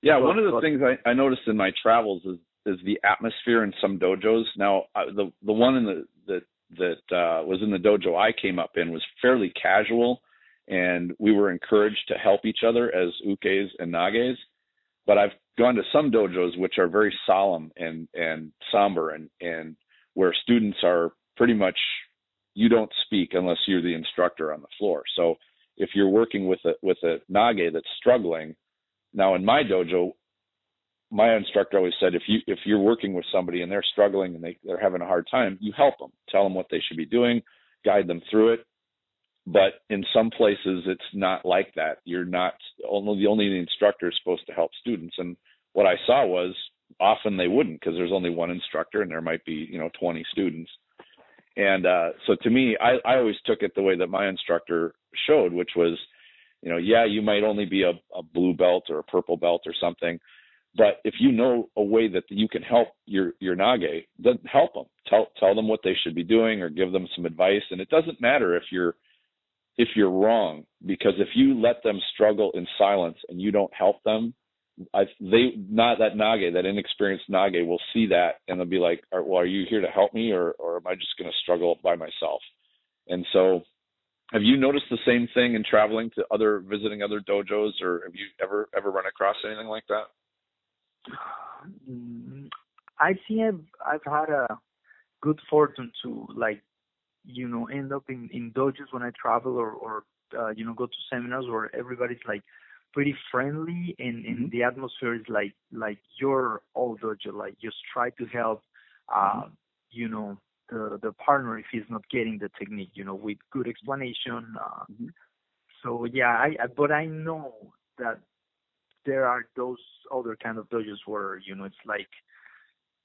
Yeah, so, one of the but, things I, I noticed in my travels is is the atmosphere in some dojos. Now, uh, the the one in the that that uh, was in the dojo I came up in was fairly casual, and we were encouraged to help each other as ukes and nages. But I've gone to some dojos which are very solemn and and somber, and and where students are pretty much, you don't speak unless you're the instructor on the floor. So if you're working with a with a nage that's struggling, now in my dojo, my instructor always said, if you if you're working with somebody and they're struggling and they, they're having a hard time, you help them, tell them what they should be doing, guide them through it. But in some places, it's not like that. You're not only the only the instructor is supposed to help students. And what I saw was often they wouldn't, because there's only one instructor and there might be, you know, twenty students. And uh, so to me, I, I always took it the way that my instructor showed, which was, you know, yeah, you might only be a, a blue belt or a purple belt or something, but if you know a way that you can help your, your nage, then help them. Tell tell them what they should be doing, or give them some advice. And it doesn't matter if you're if you're wrong, because if you let them struggle in silence and you don't help them, I, they not that nage, that inexperienced nage will see that and they'll be like, are, well, are you here to help me, or or am I just going to struggle by myself? And so, have you noticed the same thing in traveling to other visiting other dojos, or have you ever ever run across anything like that? I think I've, I've had a good fortune to, like, you know, end up in, in dojos when I travel, or, or uh, you know, go to seminars where everybody's, like, pretty friendly, and, and mm-hmm. the atmosphere is like, like your old dojo, like, just try to help, uh, mm-hmm. you know, the, the partner if he's not getting the technique, you know, with good explanation. Uh, mm-hmm. So, yeah, I, I but I know that there are those other kind of dojos where, you know, it's like,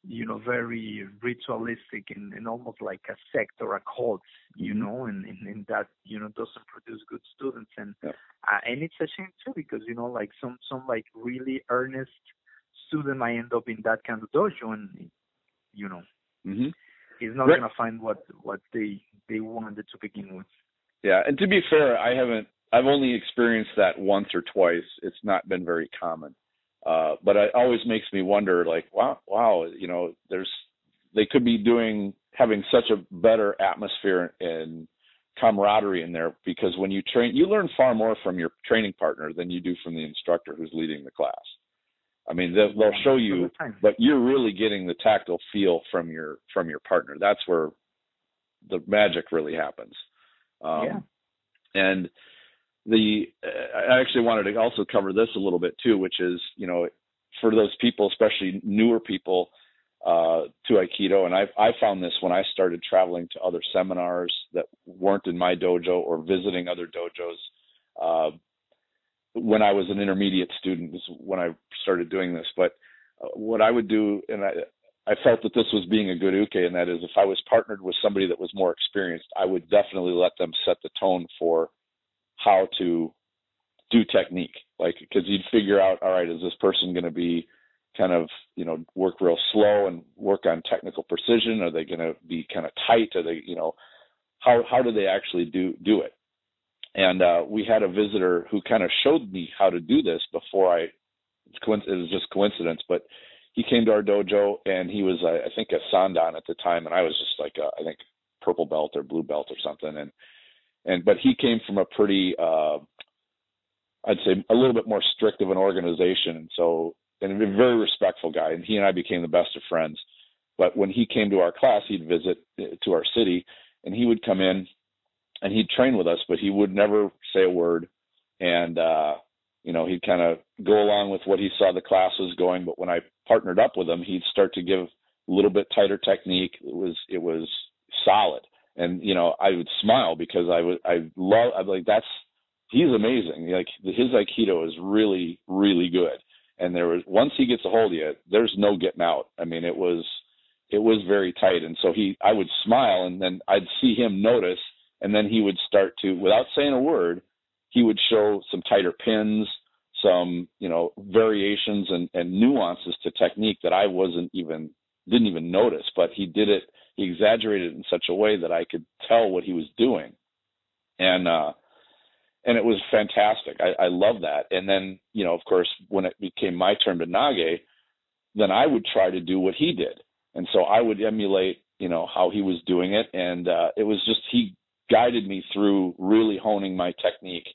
you know, very ritualistic and, and almost like a sect or a cult, you mm-hmm. know, and, and, and that, you know, doesn't produce good students. And yeah. uh, and it's a shame too, because, you know, like some, some like really earnest student might end up in that kind of dojo, and, you know, mm-hmm. he's not right. going to find what, what they, they wanted to begin with. Yeah. And to be fair, I haven't, I've only experienced that once or twice. It's not been very common, uh, but it always makes me wonder, like, wow, wow, you know, there's, they could be doing, having such a better atmosphere and camaraderie in there, because when you train, you learn far more from your training partner than you do from the instructor who's leading the class. I mean, they'll, they'll show you, but you're really getting the tactile feel from your, from your partner. That's where the magic really happens. Um, yeah. And, The uh, I actually wanted to also cover this a little bit too, which is, you know, for those people, especially newer people uh, to Aikido, and I I found this when I started traveling to other seminars that weren't in my dojo or visiting other dojos. Uh, when I was an intermediate student is when I started doing this. But uh, what I would do, and I I felt that this was being a good uke, and that is, if I was partnered with somebody that was more experienced, I would definitely let them set the tone for how to do technique, like, because you'd figure out, all right, is this person going to be kind of, you know, work real slow and work on technical precision? Are they going to be kind of tight? Are they, you know, how how do they actually do do it? And uh, we had a visitor who kind of showed me how to do this before I, it was just coincidence, but he came to our dojo and he was, uh, I think, a Sandan at the time. And I was just like, a, I think, purple belt or blue belt or something. And, and but he came from a pretty, uh, I'd say, a little bit more strict of an organization. And so, and a very respectful guy. And he and I became the best of friends. But when he came to our class, he'd visit to our city and he would come in and he'd train with us, but he would never say a word. And, uh, you know, he'd kind of go along with what he saw the class was going. But when I partnered up with him, he'd start to give a little bit tighter technique. It was, it was solid. And, you know, I would smile because I would, I love, I'm like, that's, he's amazing. Like his Aikido is really, really good. And there was, once he gets a hold of you, there's no getting out. I mean, it was, it was very tight. And so he, I would smile and then I'd see him notice. And then he would start to, without saying a word, he would show some tighter pins, some, you know, variations and, and nuances to technique that I wasn't even, didn't even notice, but he did it. He exaggerated it in such a way that I could tell what he was doing. And, uh, and it was fantastic. I, I love that. And then, you know, of course, when it became my turn to Nage, then I would try to do what he did. And so I would emulate, you know, how he was doing it. And uh, it was just, he guided me through really honing my technique.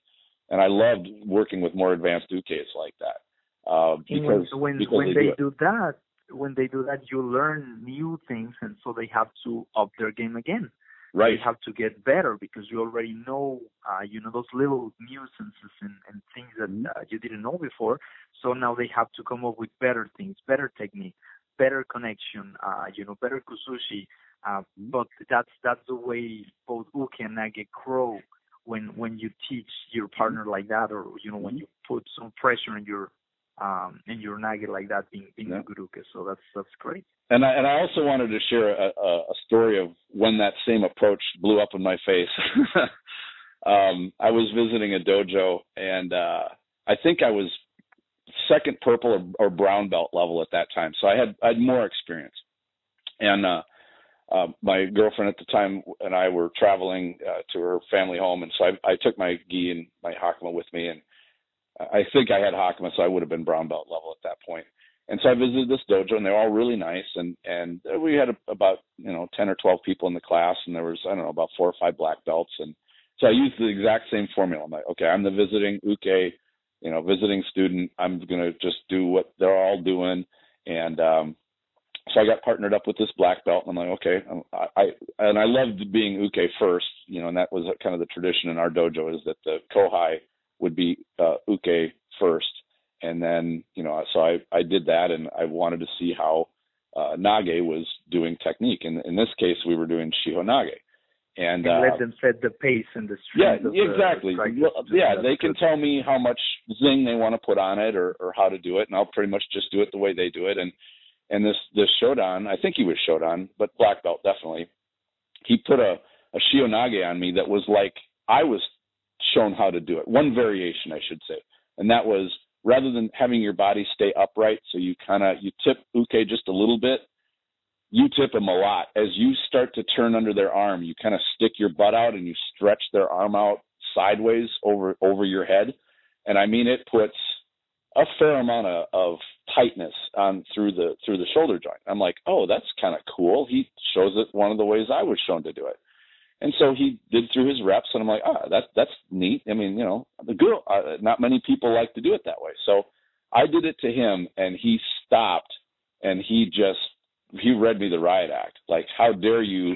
And I loved working with more advanced ukes like that. Uh, because when, because when they, they do, do that, when they do that, you learn new things. And so they have to up their game again. Right. They have to get better because you already know, uh, you know, those little nuisances and, and things that uh, you didn't know before. So now they have to come up with better things, better technique, better connection, uh, you know, better kusushi. Uh, but that's that's the way both Uke and Nage grow when when you teach your partner like that, or you know, when you put some pressure in your um, in your Nage like that in, in yeah. your Uke. So that's that's great. And I, and I also wanted to share a, a story of when that same approach blew up in my face. um, I was visiting a dojo, and uh, I think I was second purple or, or brown belt level at that time, so I had I had more experience. And uh, uh, my girlfriend at the time and I were traveling uh, to her family home, and so I, I took my gi and my hakama with me, and I think I had hakama, so I would have been brown belt level at that point. And so I visited this dojo, and they were all really nice, and, and we had a, about, you know, ten or twelve people in the class, and there was, I don't know, about four or five black belts. And so I used the exact same formula. I'm like, okay, I'm the visiting Uke, you know, visiting student. I'm going to just do what they're all doing. And um, so I got partnered up with this black belt, and I'm like, okay. I, I And I loved being Uke first, you know, and that was kind of the tradition in our dojo, is that the Kohai would be uh, Uke first. And then, you know, so I, I did that, and I wanted to see how uh, Nage was doing technique. And in this case, we were doing Shiho Nage. And, and uh, let them set the pace and the strength. Yeah, exactly. The well, yeah, they can tell me how much zing they want to put on it, or, or how to do it, and I'll pretty much just do it the way they do it. And and this, this Shodan, I think he was Shodan, but black belt definitely, he put a, a Shiho Nage on me that was like I was shown how to do it. One variation, I should say. And that was, rather than having your body stay upright, so you kind of, you tip Uke just a little bit, you tip them a lot. As you start to turn under their arm, you kind of stick your butt out and you stretch their arm out sideways over, over your head. And I mean, it puts a fair amount of, of tightness on through the, through the shoulder joint. I'm like, oh, that's kind of cool. He shows it one of the ways I was shown to do it. And so he did through his reps, and I'm like, ah, that, that's neat. I mean, you know, the girl, uh, not many people like to do it that way. So I did it to him, and he stopped, and he just, he read me the riot act. Like, how dare you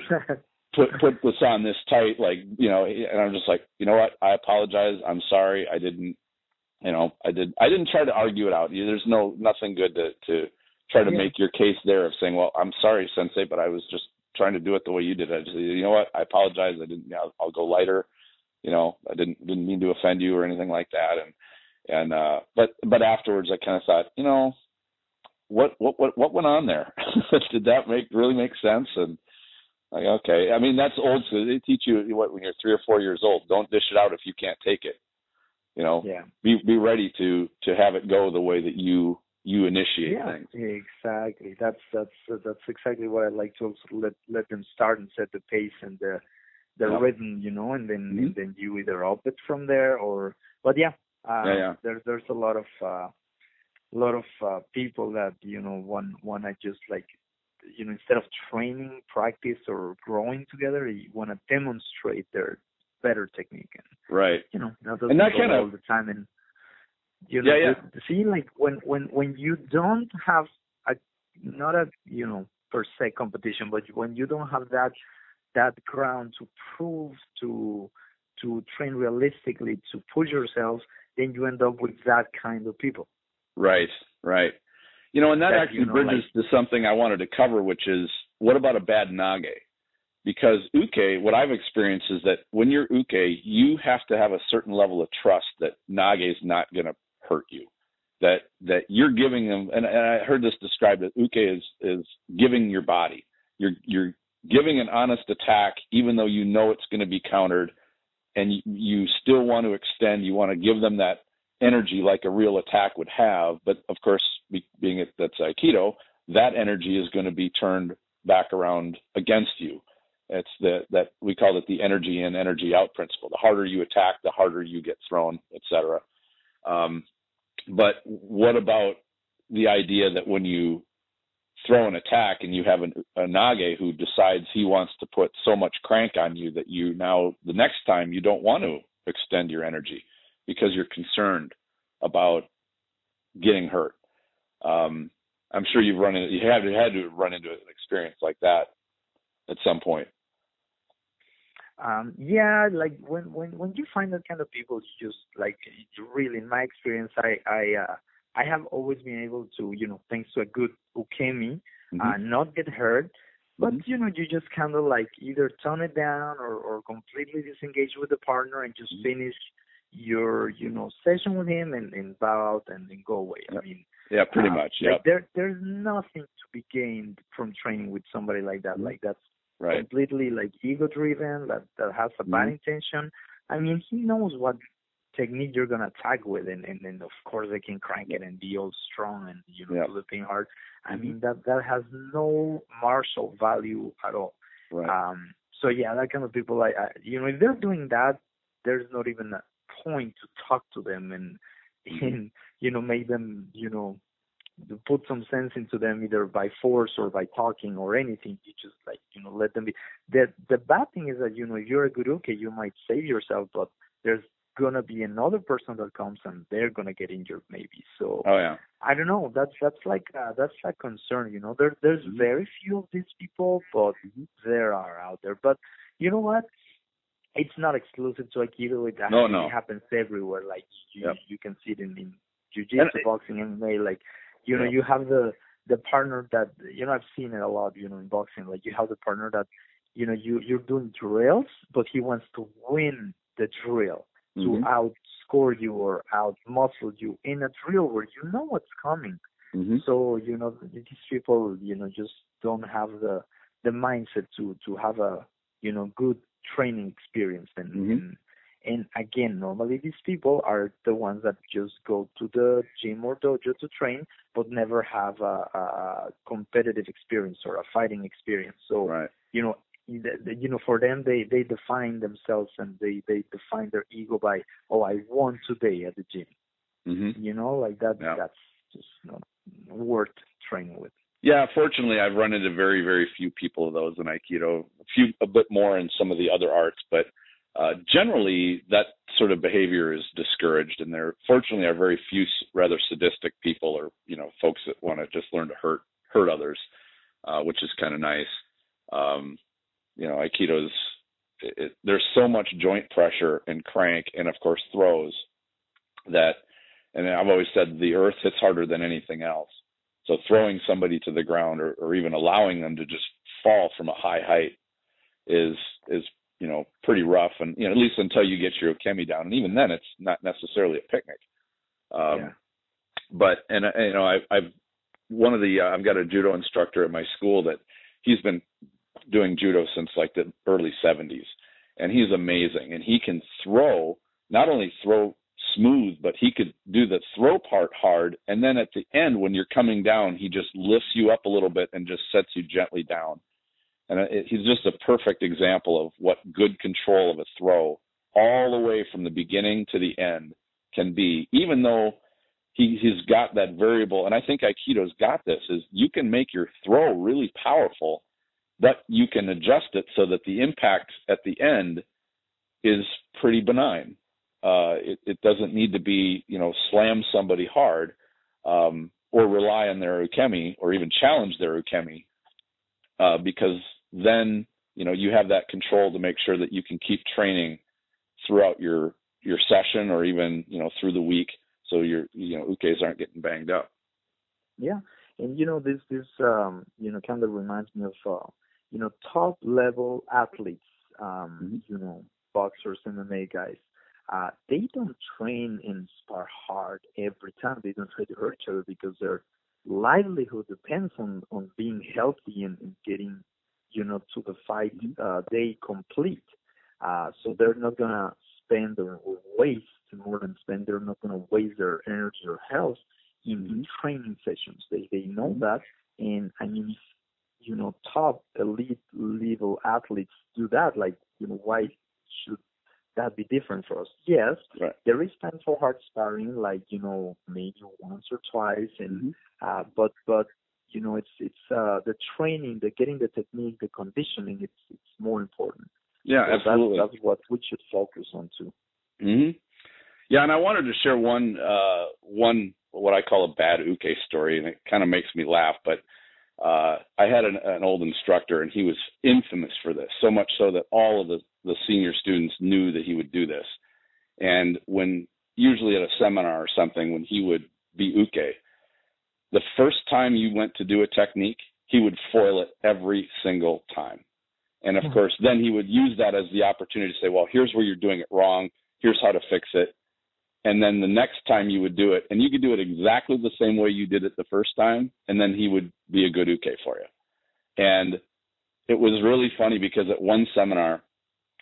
put put this on this tight, like, you know, and I'm just like, you know what, I apologize. I'm sorry. I didn't, you know, I, did, I didn't try to argue it out. There's no nothing good to, to try to yeah. make your case there of saying, well, I'm sorry, Sensei, but I was just trying to do it the way you did. I just, you know what? I apologize. I didn't, I'll, I'll go lighter. You know, I didn't, didn't mean to offend you or anything like that. And, and, uh, but, but afterwards I kind of thought, you know, what, what, what, what went on there? Did that make really make sense? And like, okay. I mean, that's old. So they teach you what, when you're three or four years old, don't dish it out if you can't take it, you know, yeah. be, be ready to, to have it go the way that you, you initiate yeah, things. Exactly. That's that's uh, that's exactly what I like to also let let them start and set the pace and the the yeah. rhythm, you know, and then mm-hmm. and then you either up it from there or. But yeah, uh, yeah, yeah. there's there's a lot of uh, a lot of uh, people that you know one one I just like. You know, instead of training, practice, or growing together, you want to demonstrate their better technique. And, right. You know, that doesn't and that kind of all the time. And you know, yeah, yeah. see, like when, when, when you don't have a not a you know per se competition, but when you don't have that that ground to prove to to train realistically to push yourselves, then you end up with that kind of people. Right. Right. You know, and that, that actually you know, bridges like, to something I wanted to cover, which is what about a bad nage? Because uke, what I've experienced is that when you're uke, you have to have a certain level of trust that nage is not going to hurt you, that that you're giving them. And, and I heard this described that uke is is giving your body. You're you're giving an honest attack, even though you know it's going to be countered, and you, you still want to extend. You want to give them that energy like a real attack would have, but of course, being it that's Aikido, that energy is going to be turned back around against you. It's the that we call it the energy in, energy out principle. The harder you attack, the harder you get thrown, et cetera. Um, but what about the idea that when you throw an attack and you have an, a nage who decides he wants to put so much crank on you that you now the next time you don't want to extend your energy because you're concerned about getting hurt. Um, I'm sure you've run into, you have had to run into an experience like that at some point. Um, yeah, like when, when, when you find that kind of people, you just like really, in my experience, I I, uh, I have always been able to, you know, thanks to a good ukemi, mm-hmm. uh, not get hurt, but mm-hmm. you know, you just kind of like either tone it down or, or completely disengage with the partner and just mm-hmm. finish your, you know, session with him and, and bow out and then go away. Yep. I mean. Yeah, pretty um, much. Yeah. Like there, there's nothing to be gained from training with somebody like that. Like that's right. completely like ego-driven. That that has a bad mm-hmm. intention. I mean, he knows what technique you're gonna attack with, and and, and of course they can crank it and be all strong and you know yeah. flipping hard. I mm-hmm. mean that that has no martial value at all. Right. Um. So yeah, that kind of people, like I, you know, if they're doing that, there's not even a point to talk to them and. And, you know, make them, you know, put some sense into them either by force or by talking or anything. You just like, you know, let them be. The, the bad thing is that, you know, if you're a good uke, you might save yourself, but there's going to be another person that comes and they're going to get injured maybe. So oh, yeah. I don't know. That's that's like uh, that's a concern, you know. There, there's mm-hmm. very few of these people, but mm-hmm. there are out there. But you know what? It's not exclusive to Aikido. It actually no, no. happens everywhere. Like you, yep. you can see it in, in jiu-jitsu, boxing, M M A. Like you know, yep. you have the the partner that you know. I've seen it a lot. You know, in boxing, like you have the partner that you know you you're doing drills, but he wants to win the drill to mm-hmm. outscore you or outmuscle you in a drill where you know what's coming. Mm-hmm. So you know these people, you know, just don't have the the mindset to to have a you know good training experience and, mm-hmm. and and again normally these people are the ones that just go to the gym or dojo to train but never have a, a competitive experience or a fighting experience so right. you know you know for them they they define themselves and they they define their ego by oh I won today at the gym mm-hmm. you know like that yeah. that's just not worth training with. Yeah, fortunately, I've run into very, very few people of those in Aikido, a few, a bit more in some of the other arts, but uh, generally that sort of behavior is discouraged, and there fortunately are very few rather sadistic people or, you know, folks that want to just learn to hurt hurt others, uh, which is kind of nice. Um, you know, Aikido's, it, it, there's so much joint pressure and crank and, of course, throws that, and I've always said the earth hits harder than anything else. So throwing somebody to the ground or, or even allowing them to just fall from a high height is, is you know, pretty rough. And, you know, at least until you get your ukemi down. And even then, it's not necessarily a picnic. Um, yeah. But, and, you know, I, I've one of the, uh, I've got a judo instructor at my school that he's been doing judo since like the early seventies. And he's amazing. And he can throw, not only throw smooth, but he could do the throw part hard, and then at the end when you're coming down he just lifts you up a little bit and just sets you gently down, And it, he's just a perfect example of what good control of a throw all the way from the beginning to the end can be, even though he, he's got that variable. And I think Aikido's got this, is you can make your throw really powerful, but you can adjust it so that the impact at the end is pretty benign. Uh, it, it doesn't need to be, you know, slam somebody hard um, or rely on their ukemi or even challenge their ukemi, uh, because then, you know, you have that control to make sure that you can keep training throughout your, your session or even, you know, through the week. So your, you know, ukes aren't getting banged up. Yeah. And, you know, this, this, um, you know, kind of reminds me of, uh, you know, top level athletes, um, mm-hmm. you know, boxers, M M A guys, uh, they don't train and spar hard every time. They don't try to hurt each other because their livelihood depends on, on being healthy and, and getting, you know, to the fight uh, day complete. Uh, so they're not going to spend or waste more than spend. They're not going to waste their energy or health in, in training sessions. They they know that. And I mean, you know, top elite level athletes do that. Like, you know, why should that be different for us? Yes, right. There is time for hard sparring, like, you know, maybe once or twice, and mm-hmm. uh, but but you know, it's it's uh, the training, the getting the technique, the conditioning. It's it's more important. Yeah, so absolutely. That's, that's what we should focus on too. Mm-hmm. Yeah, and I wanted to share one uh, one what I call a bad uke story, and it kind of makes me laugh. But uh, I had an, an old instructor, and he was infamous for this, so much so that all of the the senior students knew that he would do this. And when, usually at a seminar or something, when he would be uke, the first time you went to do a technique, he would foil it every single time. And of mm-hmm. course, then he would use that as the opportunity to say, well, here's where you're doing it wrong. Here's how to fix it. And then the next time you would do it, and you could do it exactly the same way you did it the first time, and then he would be a good uke for you. And it was really funny because at one seminar,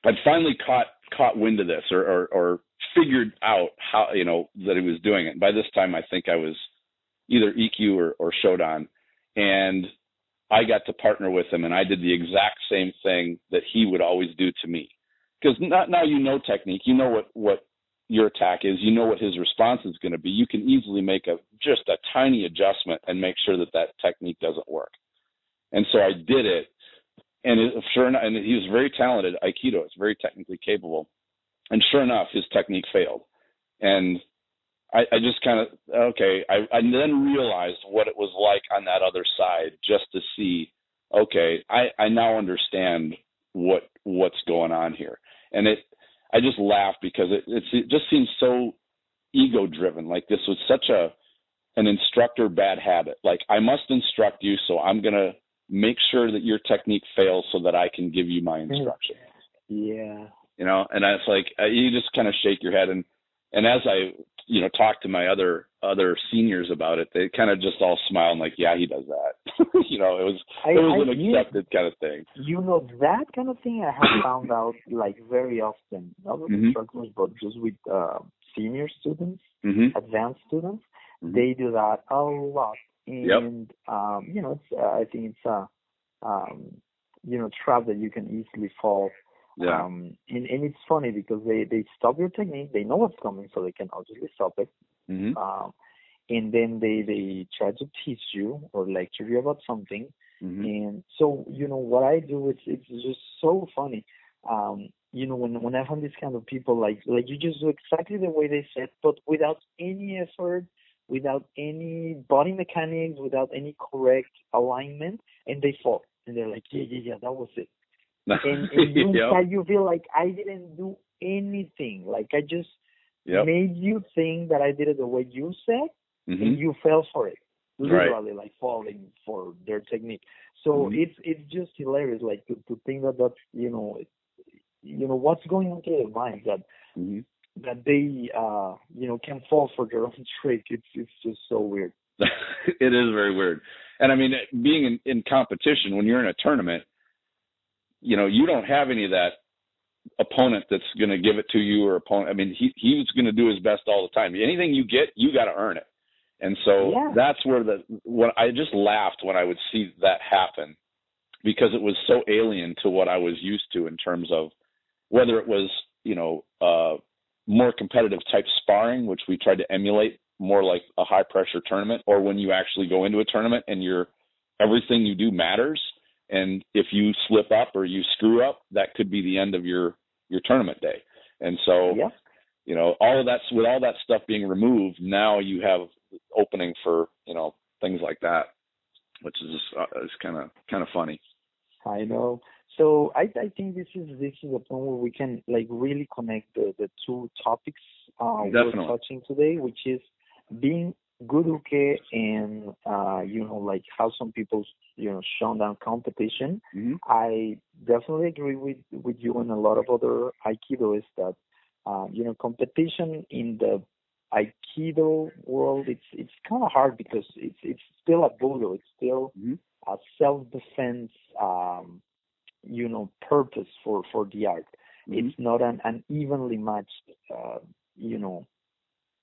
I'd finally caught caught wind of this, or, or or figured out how, you know, that he was doing it. By this time, I think I was either E Q or, or Shodan, and I got to partner with him, and I did the exact same thing that he would always do to me. Because now you know technique, you know what, what your attack is, you know what his response is going to be. You can easily make a just a tiny adjustment and make sure that that technique doesn't work. And so I did it. And it, sure enough, and he was very talented at Aikido. It's very technically capable. And sure enough, his technique failed. And I, I just kind of, okay, I, I then realized what it was like on that other side, just to see, okay, I, I now understand what what's going on here. And it, I just laughed because it, it's, it just seems so ego-driven. Like, this was such a an instructor bad habit. Like, I must instruct you, so I'm going to make sure that your technique fails so that I can give you my instruction. Yeah. You know, and it's like, you just kind of shake your head. And, and as I, you know, talk to my other, other seniors about it, they kind of just all smile and like, yeah, he does that. You know, it was, I, it was I, an accepted you, kind of thing. You know, that kind of thing I have found out like very often, not with mm-hmm. instructors, but just with uh, senior students, mm-hmm. advanced students, mm-hmm. they do that a lot. And, yep. um, you know, it's, uh, I think it's a, um, you know, trap that you can easily fall. Yeah. Um, and, and it's funny because they, they stop your technique. They know what's coming, so they can obviously stop it. Mm-hmm. Um, and then they, they try to teach you or lecture you about something. Mm-hmm. And so, you know, what I do, it's, it's just so funny. Um, you know, when, when I find these kind of people, like, like you just do exactly the way they said, but without any effort, without any body mechanics, without any correct alignment, and they fall. And they're like, yeah, yeah, yeah, that was it. And, and you, yep. inside, you feel like I didn't do anything. Like, I just yep. made you think that I did it the way you said, mm-hmm. and you fell for it. Literally, right. Like falling for their technique. So mm-hmm. it's it's just hilarious, like, to, to think that that's, you know, you know, what's going on through their mind, that mm-hmm. that they, uh, you know, can fall for their own trick. It's it's just so weird. It is very weird. And, I mean, being in, in competition, when you're in a tournament, you know, you don't have any of that opponent that's going to give it to you or opponent. I mean, he he's going to do his best all the time. Anything you get, you got to earn it. And so yeah. that's where the – when I just laughed when I would see that happen. because it was so alien to what I was used to in terms of whether it was, you know, uh, more competitive type sparring, which we tried to emulate more like a high pressure tournament, or when you actually go into a tournament and you're, everything you do matters. And if you slip up or you screw up, that could be the end of your, your tournament day. And so, yeah. you know, all of that's with all that stuff being removed. Now you have opening for, you know, things like that, which is uh, is kind of, kind of funny. I know. So I, I think this is this is a point where we can like really connect the, the two topics uh, we're touching today, which is being good uke and uh, you know like how some people you know shun down competition. Mm-hmm. I definitely agree with, with you and a lot of other Aikido is that uh, you know competition in the Aikido world it's it's kind of hard because it's it's still a budo, it's still mm-hmm. a self defense. Um, you know, purpose for, for the art. Mm-hmm. It's not an, an evenly matched, uh, you know,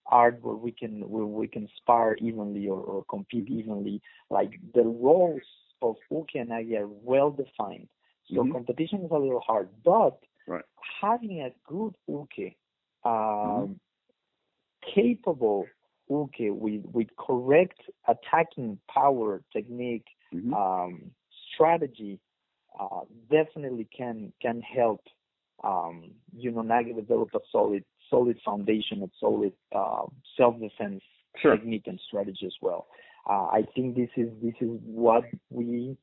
art where we can, where we can spar evenly or, or compete evenly. Like the roles of Uke and Agi are well defined. So mm-hmm. competition is a little hard, but right. having a good Uke, um, mm-hmm. capable Uke with, with correct attacking power, technique, mm-hmm. um, strategy, Uh, definitely can can help, um, you know, Nagi develop a solid solid foundation, a solid uh, self-defense sure. technique and strategy as well. Uh, I think this is this is what we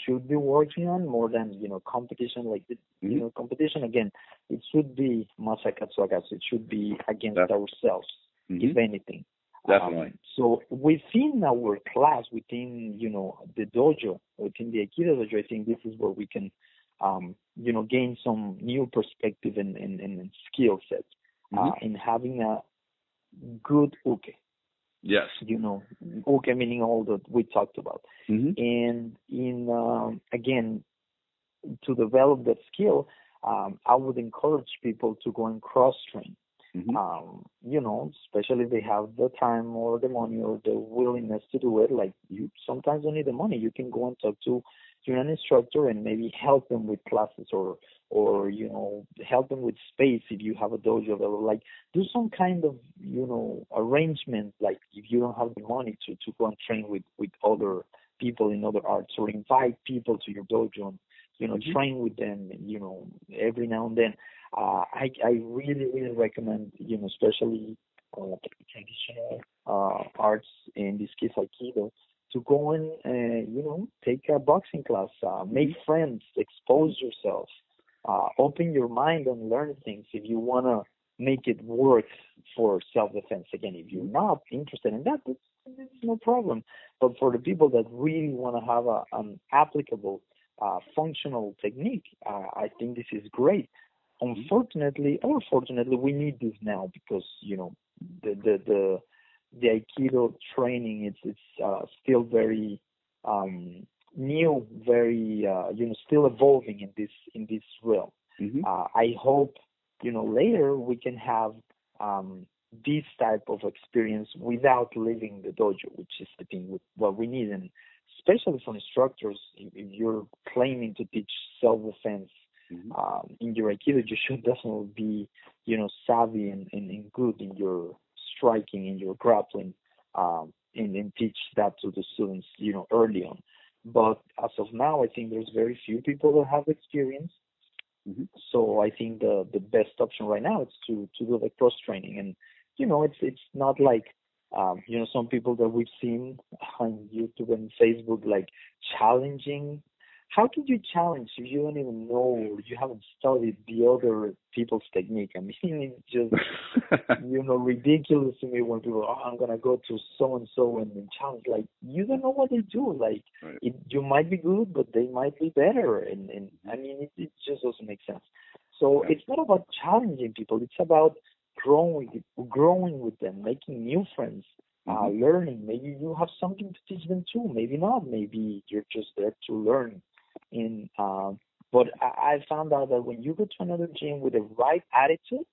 should be working on more than you know competition. Like the, mm-hmm. you know, competition again, it should be Masakatsu Agatsu. It should be against That's, ourselves, mm-hmm. if anything. Definitely. Um, so within our class, within, you know, the dojo, within the Aikido dojo, I think this is where we can, um, you know, gain some new perspective and, and, and skill set uh, mm-hmm. in having a good uke. Yes. You know, uke meaning all that we talked about. Mm-hmm. And in, um, again, to develop that skill, um, I would encourage people to go and cross-train. Mm-hmm. Um, you know, especially if they have the time or the money or the willingness to do it. Like you sometimes don't need the money. You can go and talk to your an instructor and maybe help them with classes or, or you know, help them with space if you have a dojo available. Like do some kind of, you know, arrangement. Like if you don't have the money to, to go and train with, with other people in other arts or invite people to your dojo and, you know, mm-hmm. train with them, you know, every now and then. Uh, I, I really, really recommend, you know, especially uh, traditional uh, arts, in this case Aikido, to go and, uh, you know, take a boxing class, uh, make mm-hmm. friends, expose yourself, uh, open your mind and learn things if you want to make it work for self-defense. Again, if you're not interested in that, it's, it's no problem. But for the people that really want to have a, an applicable Uh, functional technique, uh, I think this is great. Unfortunately, or fortunately, we need this now because you know the the the, the Aikido training it's it's uh, still very um, new, very uh, you know still evolving in this in this realm. Mm-hmm. Uh, I hope you know later we can have um, this type of experience without leaving the dojo, which is I think what we need and. Especially for instructors, if you're claiming to teach self-defense mm-hmm. um, in your Aikido, you should definitely be, you know, savvy and, and, and good in your striking, in your grappling, um, and, and teach that to the students, you know, early on. But as of now, I think there's very few people that have experience. Mm-hmm. So I think the, the best option right now is to, to do the cross-training. And, you know, it's it's not like, Um, you know, some people that we've seen on YouTube and Facebook, like challenging. How can you challenge if you don't even know or you haven't studied the other people's technique? I mean, it's just, you know, ridiculous to me when people, oh, I'm going to go to so-and-so and then challenge. Like, you don't know what they do. Like, right. it, you might be good, but they might be better. And, and I mean, it, it just doesn't make sense. So yeah. It's not about challenging people. It's about growing growing with them, making new friends, mm-hmm. uh, learning. Maybe you have something to teach them too. Maybe not. Maybe you're just there to learn. And, uh, but I, I found out that when you go to another gym with the right attitude,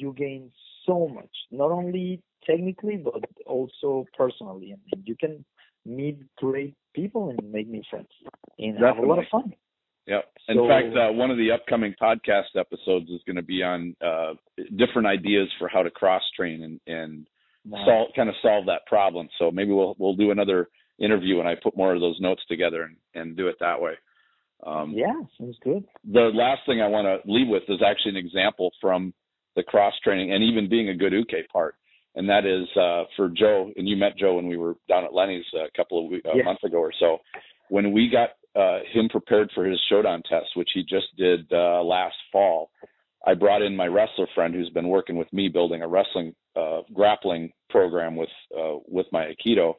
you gain so much, not only technically, but also personally. And you can meet great people and make new friends and Definitely. have a lot of fun. Yep. In so, fact, uh, one of the upcoming podcast episodes is going to be on uh, different ideas for how to cross train and, and nice. solve, kind of solve that problem. So maybe we'll we'll do another interview and I put more of those notes together and, and do it that way. Um, yeah, sounds good. The last thing I want to leave with is actually an example from the cross training and even being a good Uke part. And that is uh, for Joe, and you met Joe when we were down at Lenny's a couple of weeks, a yeah. month ago or so. When we got uh, him prepared for his Shodan test, which he just did uh, last fall, I brought in my wrestler friend who's been working with me building a wrestling uh, grappling program with uh, with my Aikido.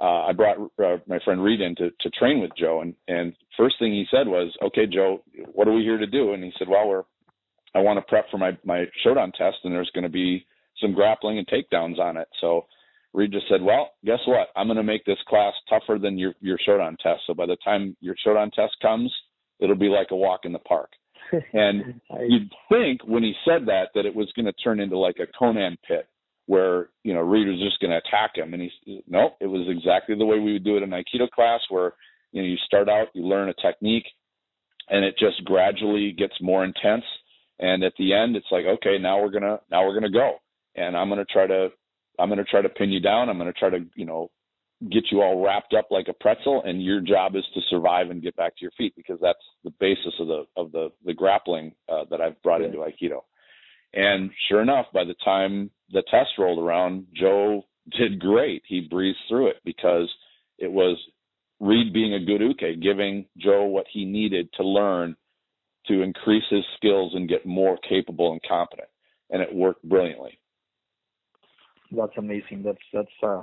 Uh, I brought uh, my friend Reed in to, to train with Joe, and, and first thing he said was, "Okay, Joe, what are we here to do?" And he said, "Well, we're I want to prep for my my Shodan test, and there's going to be some grappling and takedowns on it." So Reed just said, "Well, guess what? I'm going to make this class tougher than your, your Shodan test. So by the time your Shodan test comes, it'll be like a walk in the park." And you'd think when he said that, that it was going to turn into like a Conan pit where, you know, Reed was just going to attack him. And he, nope, it was exactly the way we would do it in Aikido class where, you know, you start out, you learn a technique and it just gradually gets more intense. And at the end, it's like, okay, now we're going to, now we're going to go. And I'm going to try to, I'm going to try to pin you down. I'm going to try to, you know, get you all wrapped up like a pretzel. And your job is to survive and get back to your feet, because that's the basis of the, of the, the grappling uh, that I've brought yeah. into Aikido. And sure enough, by the time the test rolled around, Joe did great. He breezed through it because it was Reed being a good Uke, giving Joe what he needed to learn to increase his skills and get more capable and competent. And it worked brilliantly. That's amazing. That's that's uh,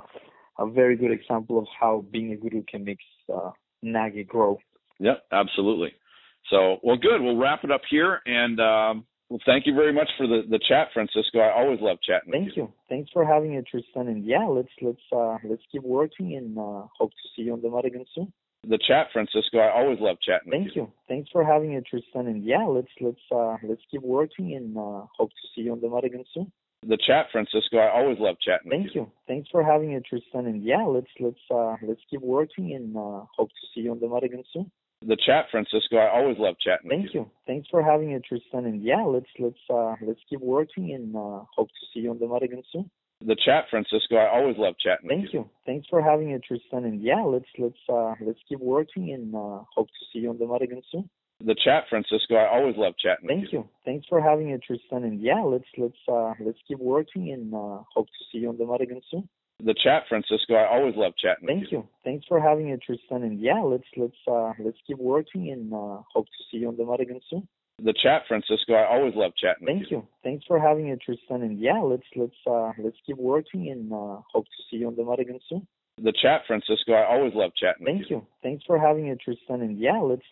a very good example of how being a guru can make uh, Nagi grow. Yeah, absolutely. So, well, good. We'll wrap it up here. And um, well, thank you very much for the, the chat, Francisco. I always love chatting thank with you. Thank you. Thanks for having me, Tristan. And yeah, let's let's uh, let's keep working and uh, hope to see you on the mat again soon. The chat, Francisco. I always love chatting thank with you. Thank you. Thanks for having me, Tristan. And yeah, let's let's uh, let's keep working and uh, hope to see you on the mat again soon. The chat, Francisco. I always love chatting Thank with you. Thank you. Thanks for having me, Tristan. And yeah, let's let's uh, let's keep working and uh, hope to see you on the mat again soon. The chat, Francisco. I always love chatting Thank with you. Thank you. Thanks for having me, Tristan. And yeah, let's let's uh, let's keep working and uh, hope to see you on the mat again soon. The chat, Francisco. I always love chatting Thank with you. Thank you. Thanks for having me, Tristan. And yeah, let's let's uh, let's keep working and uh, hope to see you on the mat again soon. The chat, Francisco. I always love chatting Thank with you. Thank you. Thanks for having me, Tristan. And yeah, let's let's uh, let's keep working and uh, hope to see you on the mat again soon. The chat, Francisco. I always love chatting Thank with you. Thank you. Thanks for having me, Tristan. And yeah, let's let's uh, let's keep working and uh, hope to see you on the mat again soon. The chat, Francisco. I always love chatting Thank with you. Thank you. Thanks for having me, Tristan. And yeah, let's let's uh, let's keep working and uh, hope to see you on the mat again soon. The chat, Francisco. I always love chatting Thank with you. Thank you. Thanks for having me, Tristan. And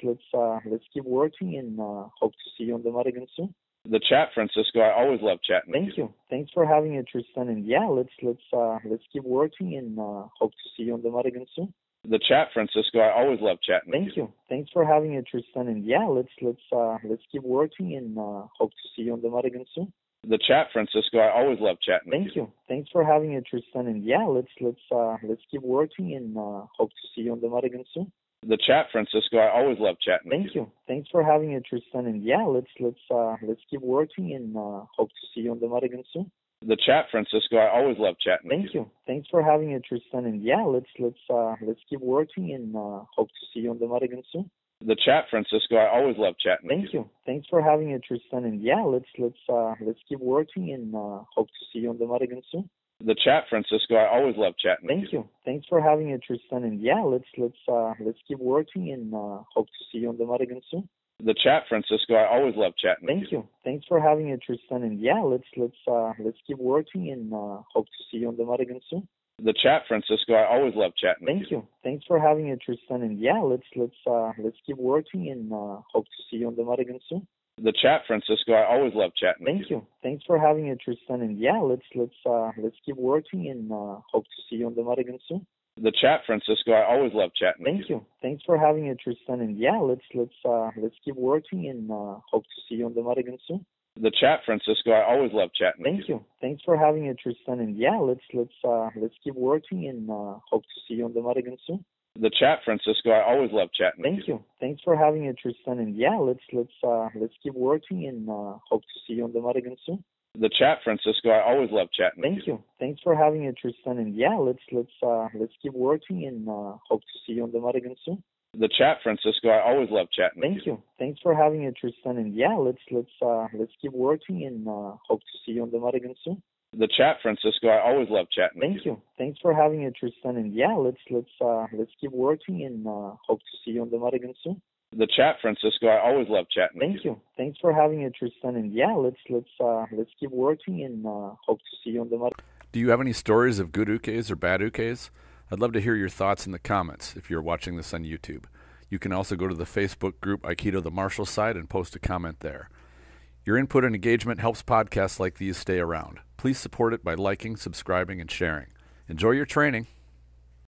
yeah, let's let's uh, let's keep working and uh, hope to see you on the mat again soon. The chat, Francisco. I always love chatting Thank with you. Thank you. Thanks for having me, Tristan. And yeah, let's let's uh, let's keep working and uh, hope to see you on the mat again soon. The chat, Francisco. I always love chatting Thank with you. Thank you. Thanks for having me, Tristan. And yeah, let's let's uh, let's keep working and uh, hope to see you on the mat again soon. The chat, Francisco. I always love chatting Thank with you. Thank you. Thanks for having me, Tristan. And yeah, let's let's uh, let's keep working and uh, hope to see you on the mat again soon. The chat, Francisco. I always love chatting Thank with you. Thank you. Thanks for having me, Tristan. And yeah, let's let's uh, let's keep working and uh, hope to see you on the mat again soon. The chat, Francisco. I always love chatting Thank with you. Thank you. Thanks for having me, Tristan. And yeah, let's let's uh, let's keep working and uh, hope to see you on the mat again soon. The chat, Francisco. I always love chatting Thank with you. Thank you. Thanks for having me, Tristan. And yeah, let's let's uh, let's keep working and uh, hope to see you on the mat again soon. The chat, Francisco. I always love chatting Thank with you. you. Thanks for having me, Tristan. And yeah, let's let's uh, let's keep working and uh, hope to see you on the mat again soon. The chat, Francisco. I always love chatting Thank with you. you. Thanks for having me, Tristan. And yeah, let's let's uh, let's keep working and uh, hope to see you on the mat again soon. The chat, Francisco. I always love chatting Thank with you. you. Thanks for having me, Tristan. And yeah, let's let's uh, let's keep working and uh, hope to see you on the mat again soon. The chat, Francisco. I always love chatting Thank with you. you. Thanks for having me, Tristan. And yeah, let's let's uh, let's keep working and uh, hope to see you on the mat again soon. The chat, Francisco. I always love chatting Thank with you. you. Thanks for having me, Tristan. And yeah, let's let's uh, let's keep working and uh, hope to see you on the mat again soon. the chat, Francisco. I always love chatting with you. Thank you. Thanks for having me, Tristan. And yeah, let's let's uh, let's keep working and uh, hope to see you on the mat again soon. The chat, Francisco. I always love chatting with you. Thank you. Thanks for having me, Tristan. And yeah, let's let's uh, let's keep working and uh, hope to see you on the mat again soon. The chat, Francisco. I always love chatting with you. Thank you. Thanks for having me, Tristan. And yeah, let's let's uh, let's keep working and uh, hope to see you on the mat again soon. The chat, Francisco. I always love chatting with you. Thank you. Thanks for having me, Tristan. And yeah, let's let's uh, let's keep working and uh, hope to see you on the mat again soon. The chat, Francisco. I always love chatting with you. Thank you. Thanks for having me, Tristan. And yeah, let's let's uh, let's keep working and uh, hope to see you on the mat again soon. The chat, Francisco. I always love chatting with you. Thank you. Thanks for having me, Tristan. And yeah, let's let's uh, let's keep working and uh, hope to see you on the mat. Do you have any stories of good ukes or bad ukes? I'd love to hear your thoughts in the comments if you're watching this on YouTube. You can also go to the Facebook group Aikido the Martial Side and post a comment there. Your input and engagement helps podcasts like these stay around. Please support it by liking, subscribing, and sharing. Enjoy your training.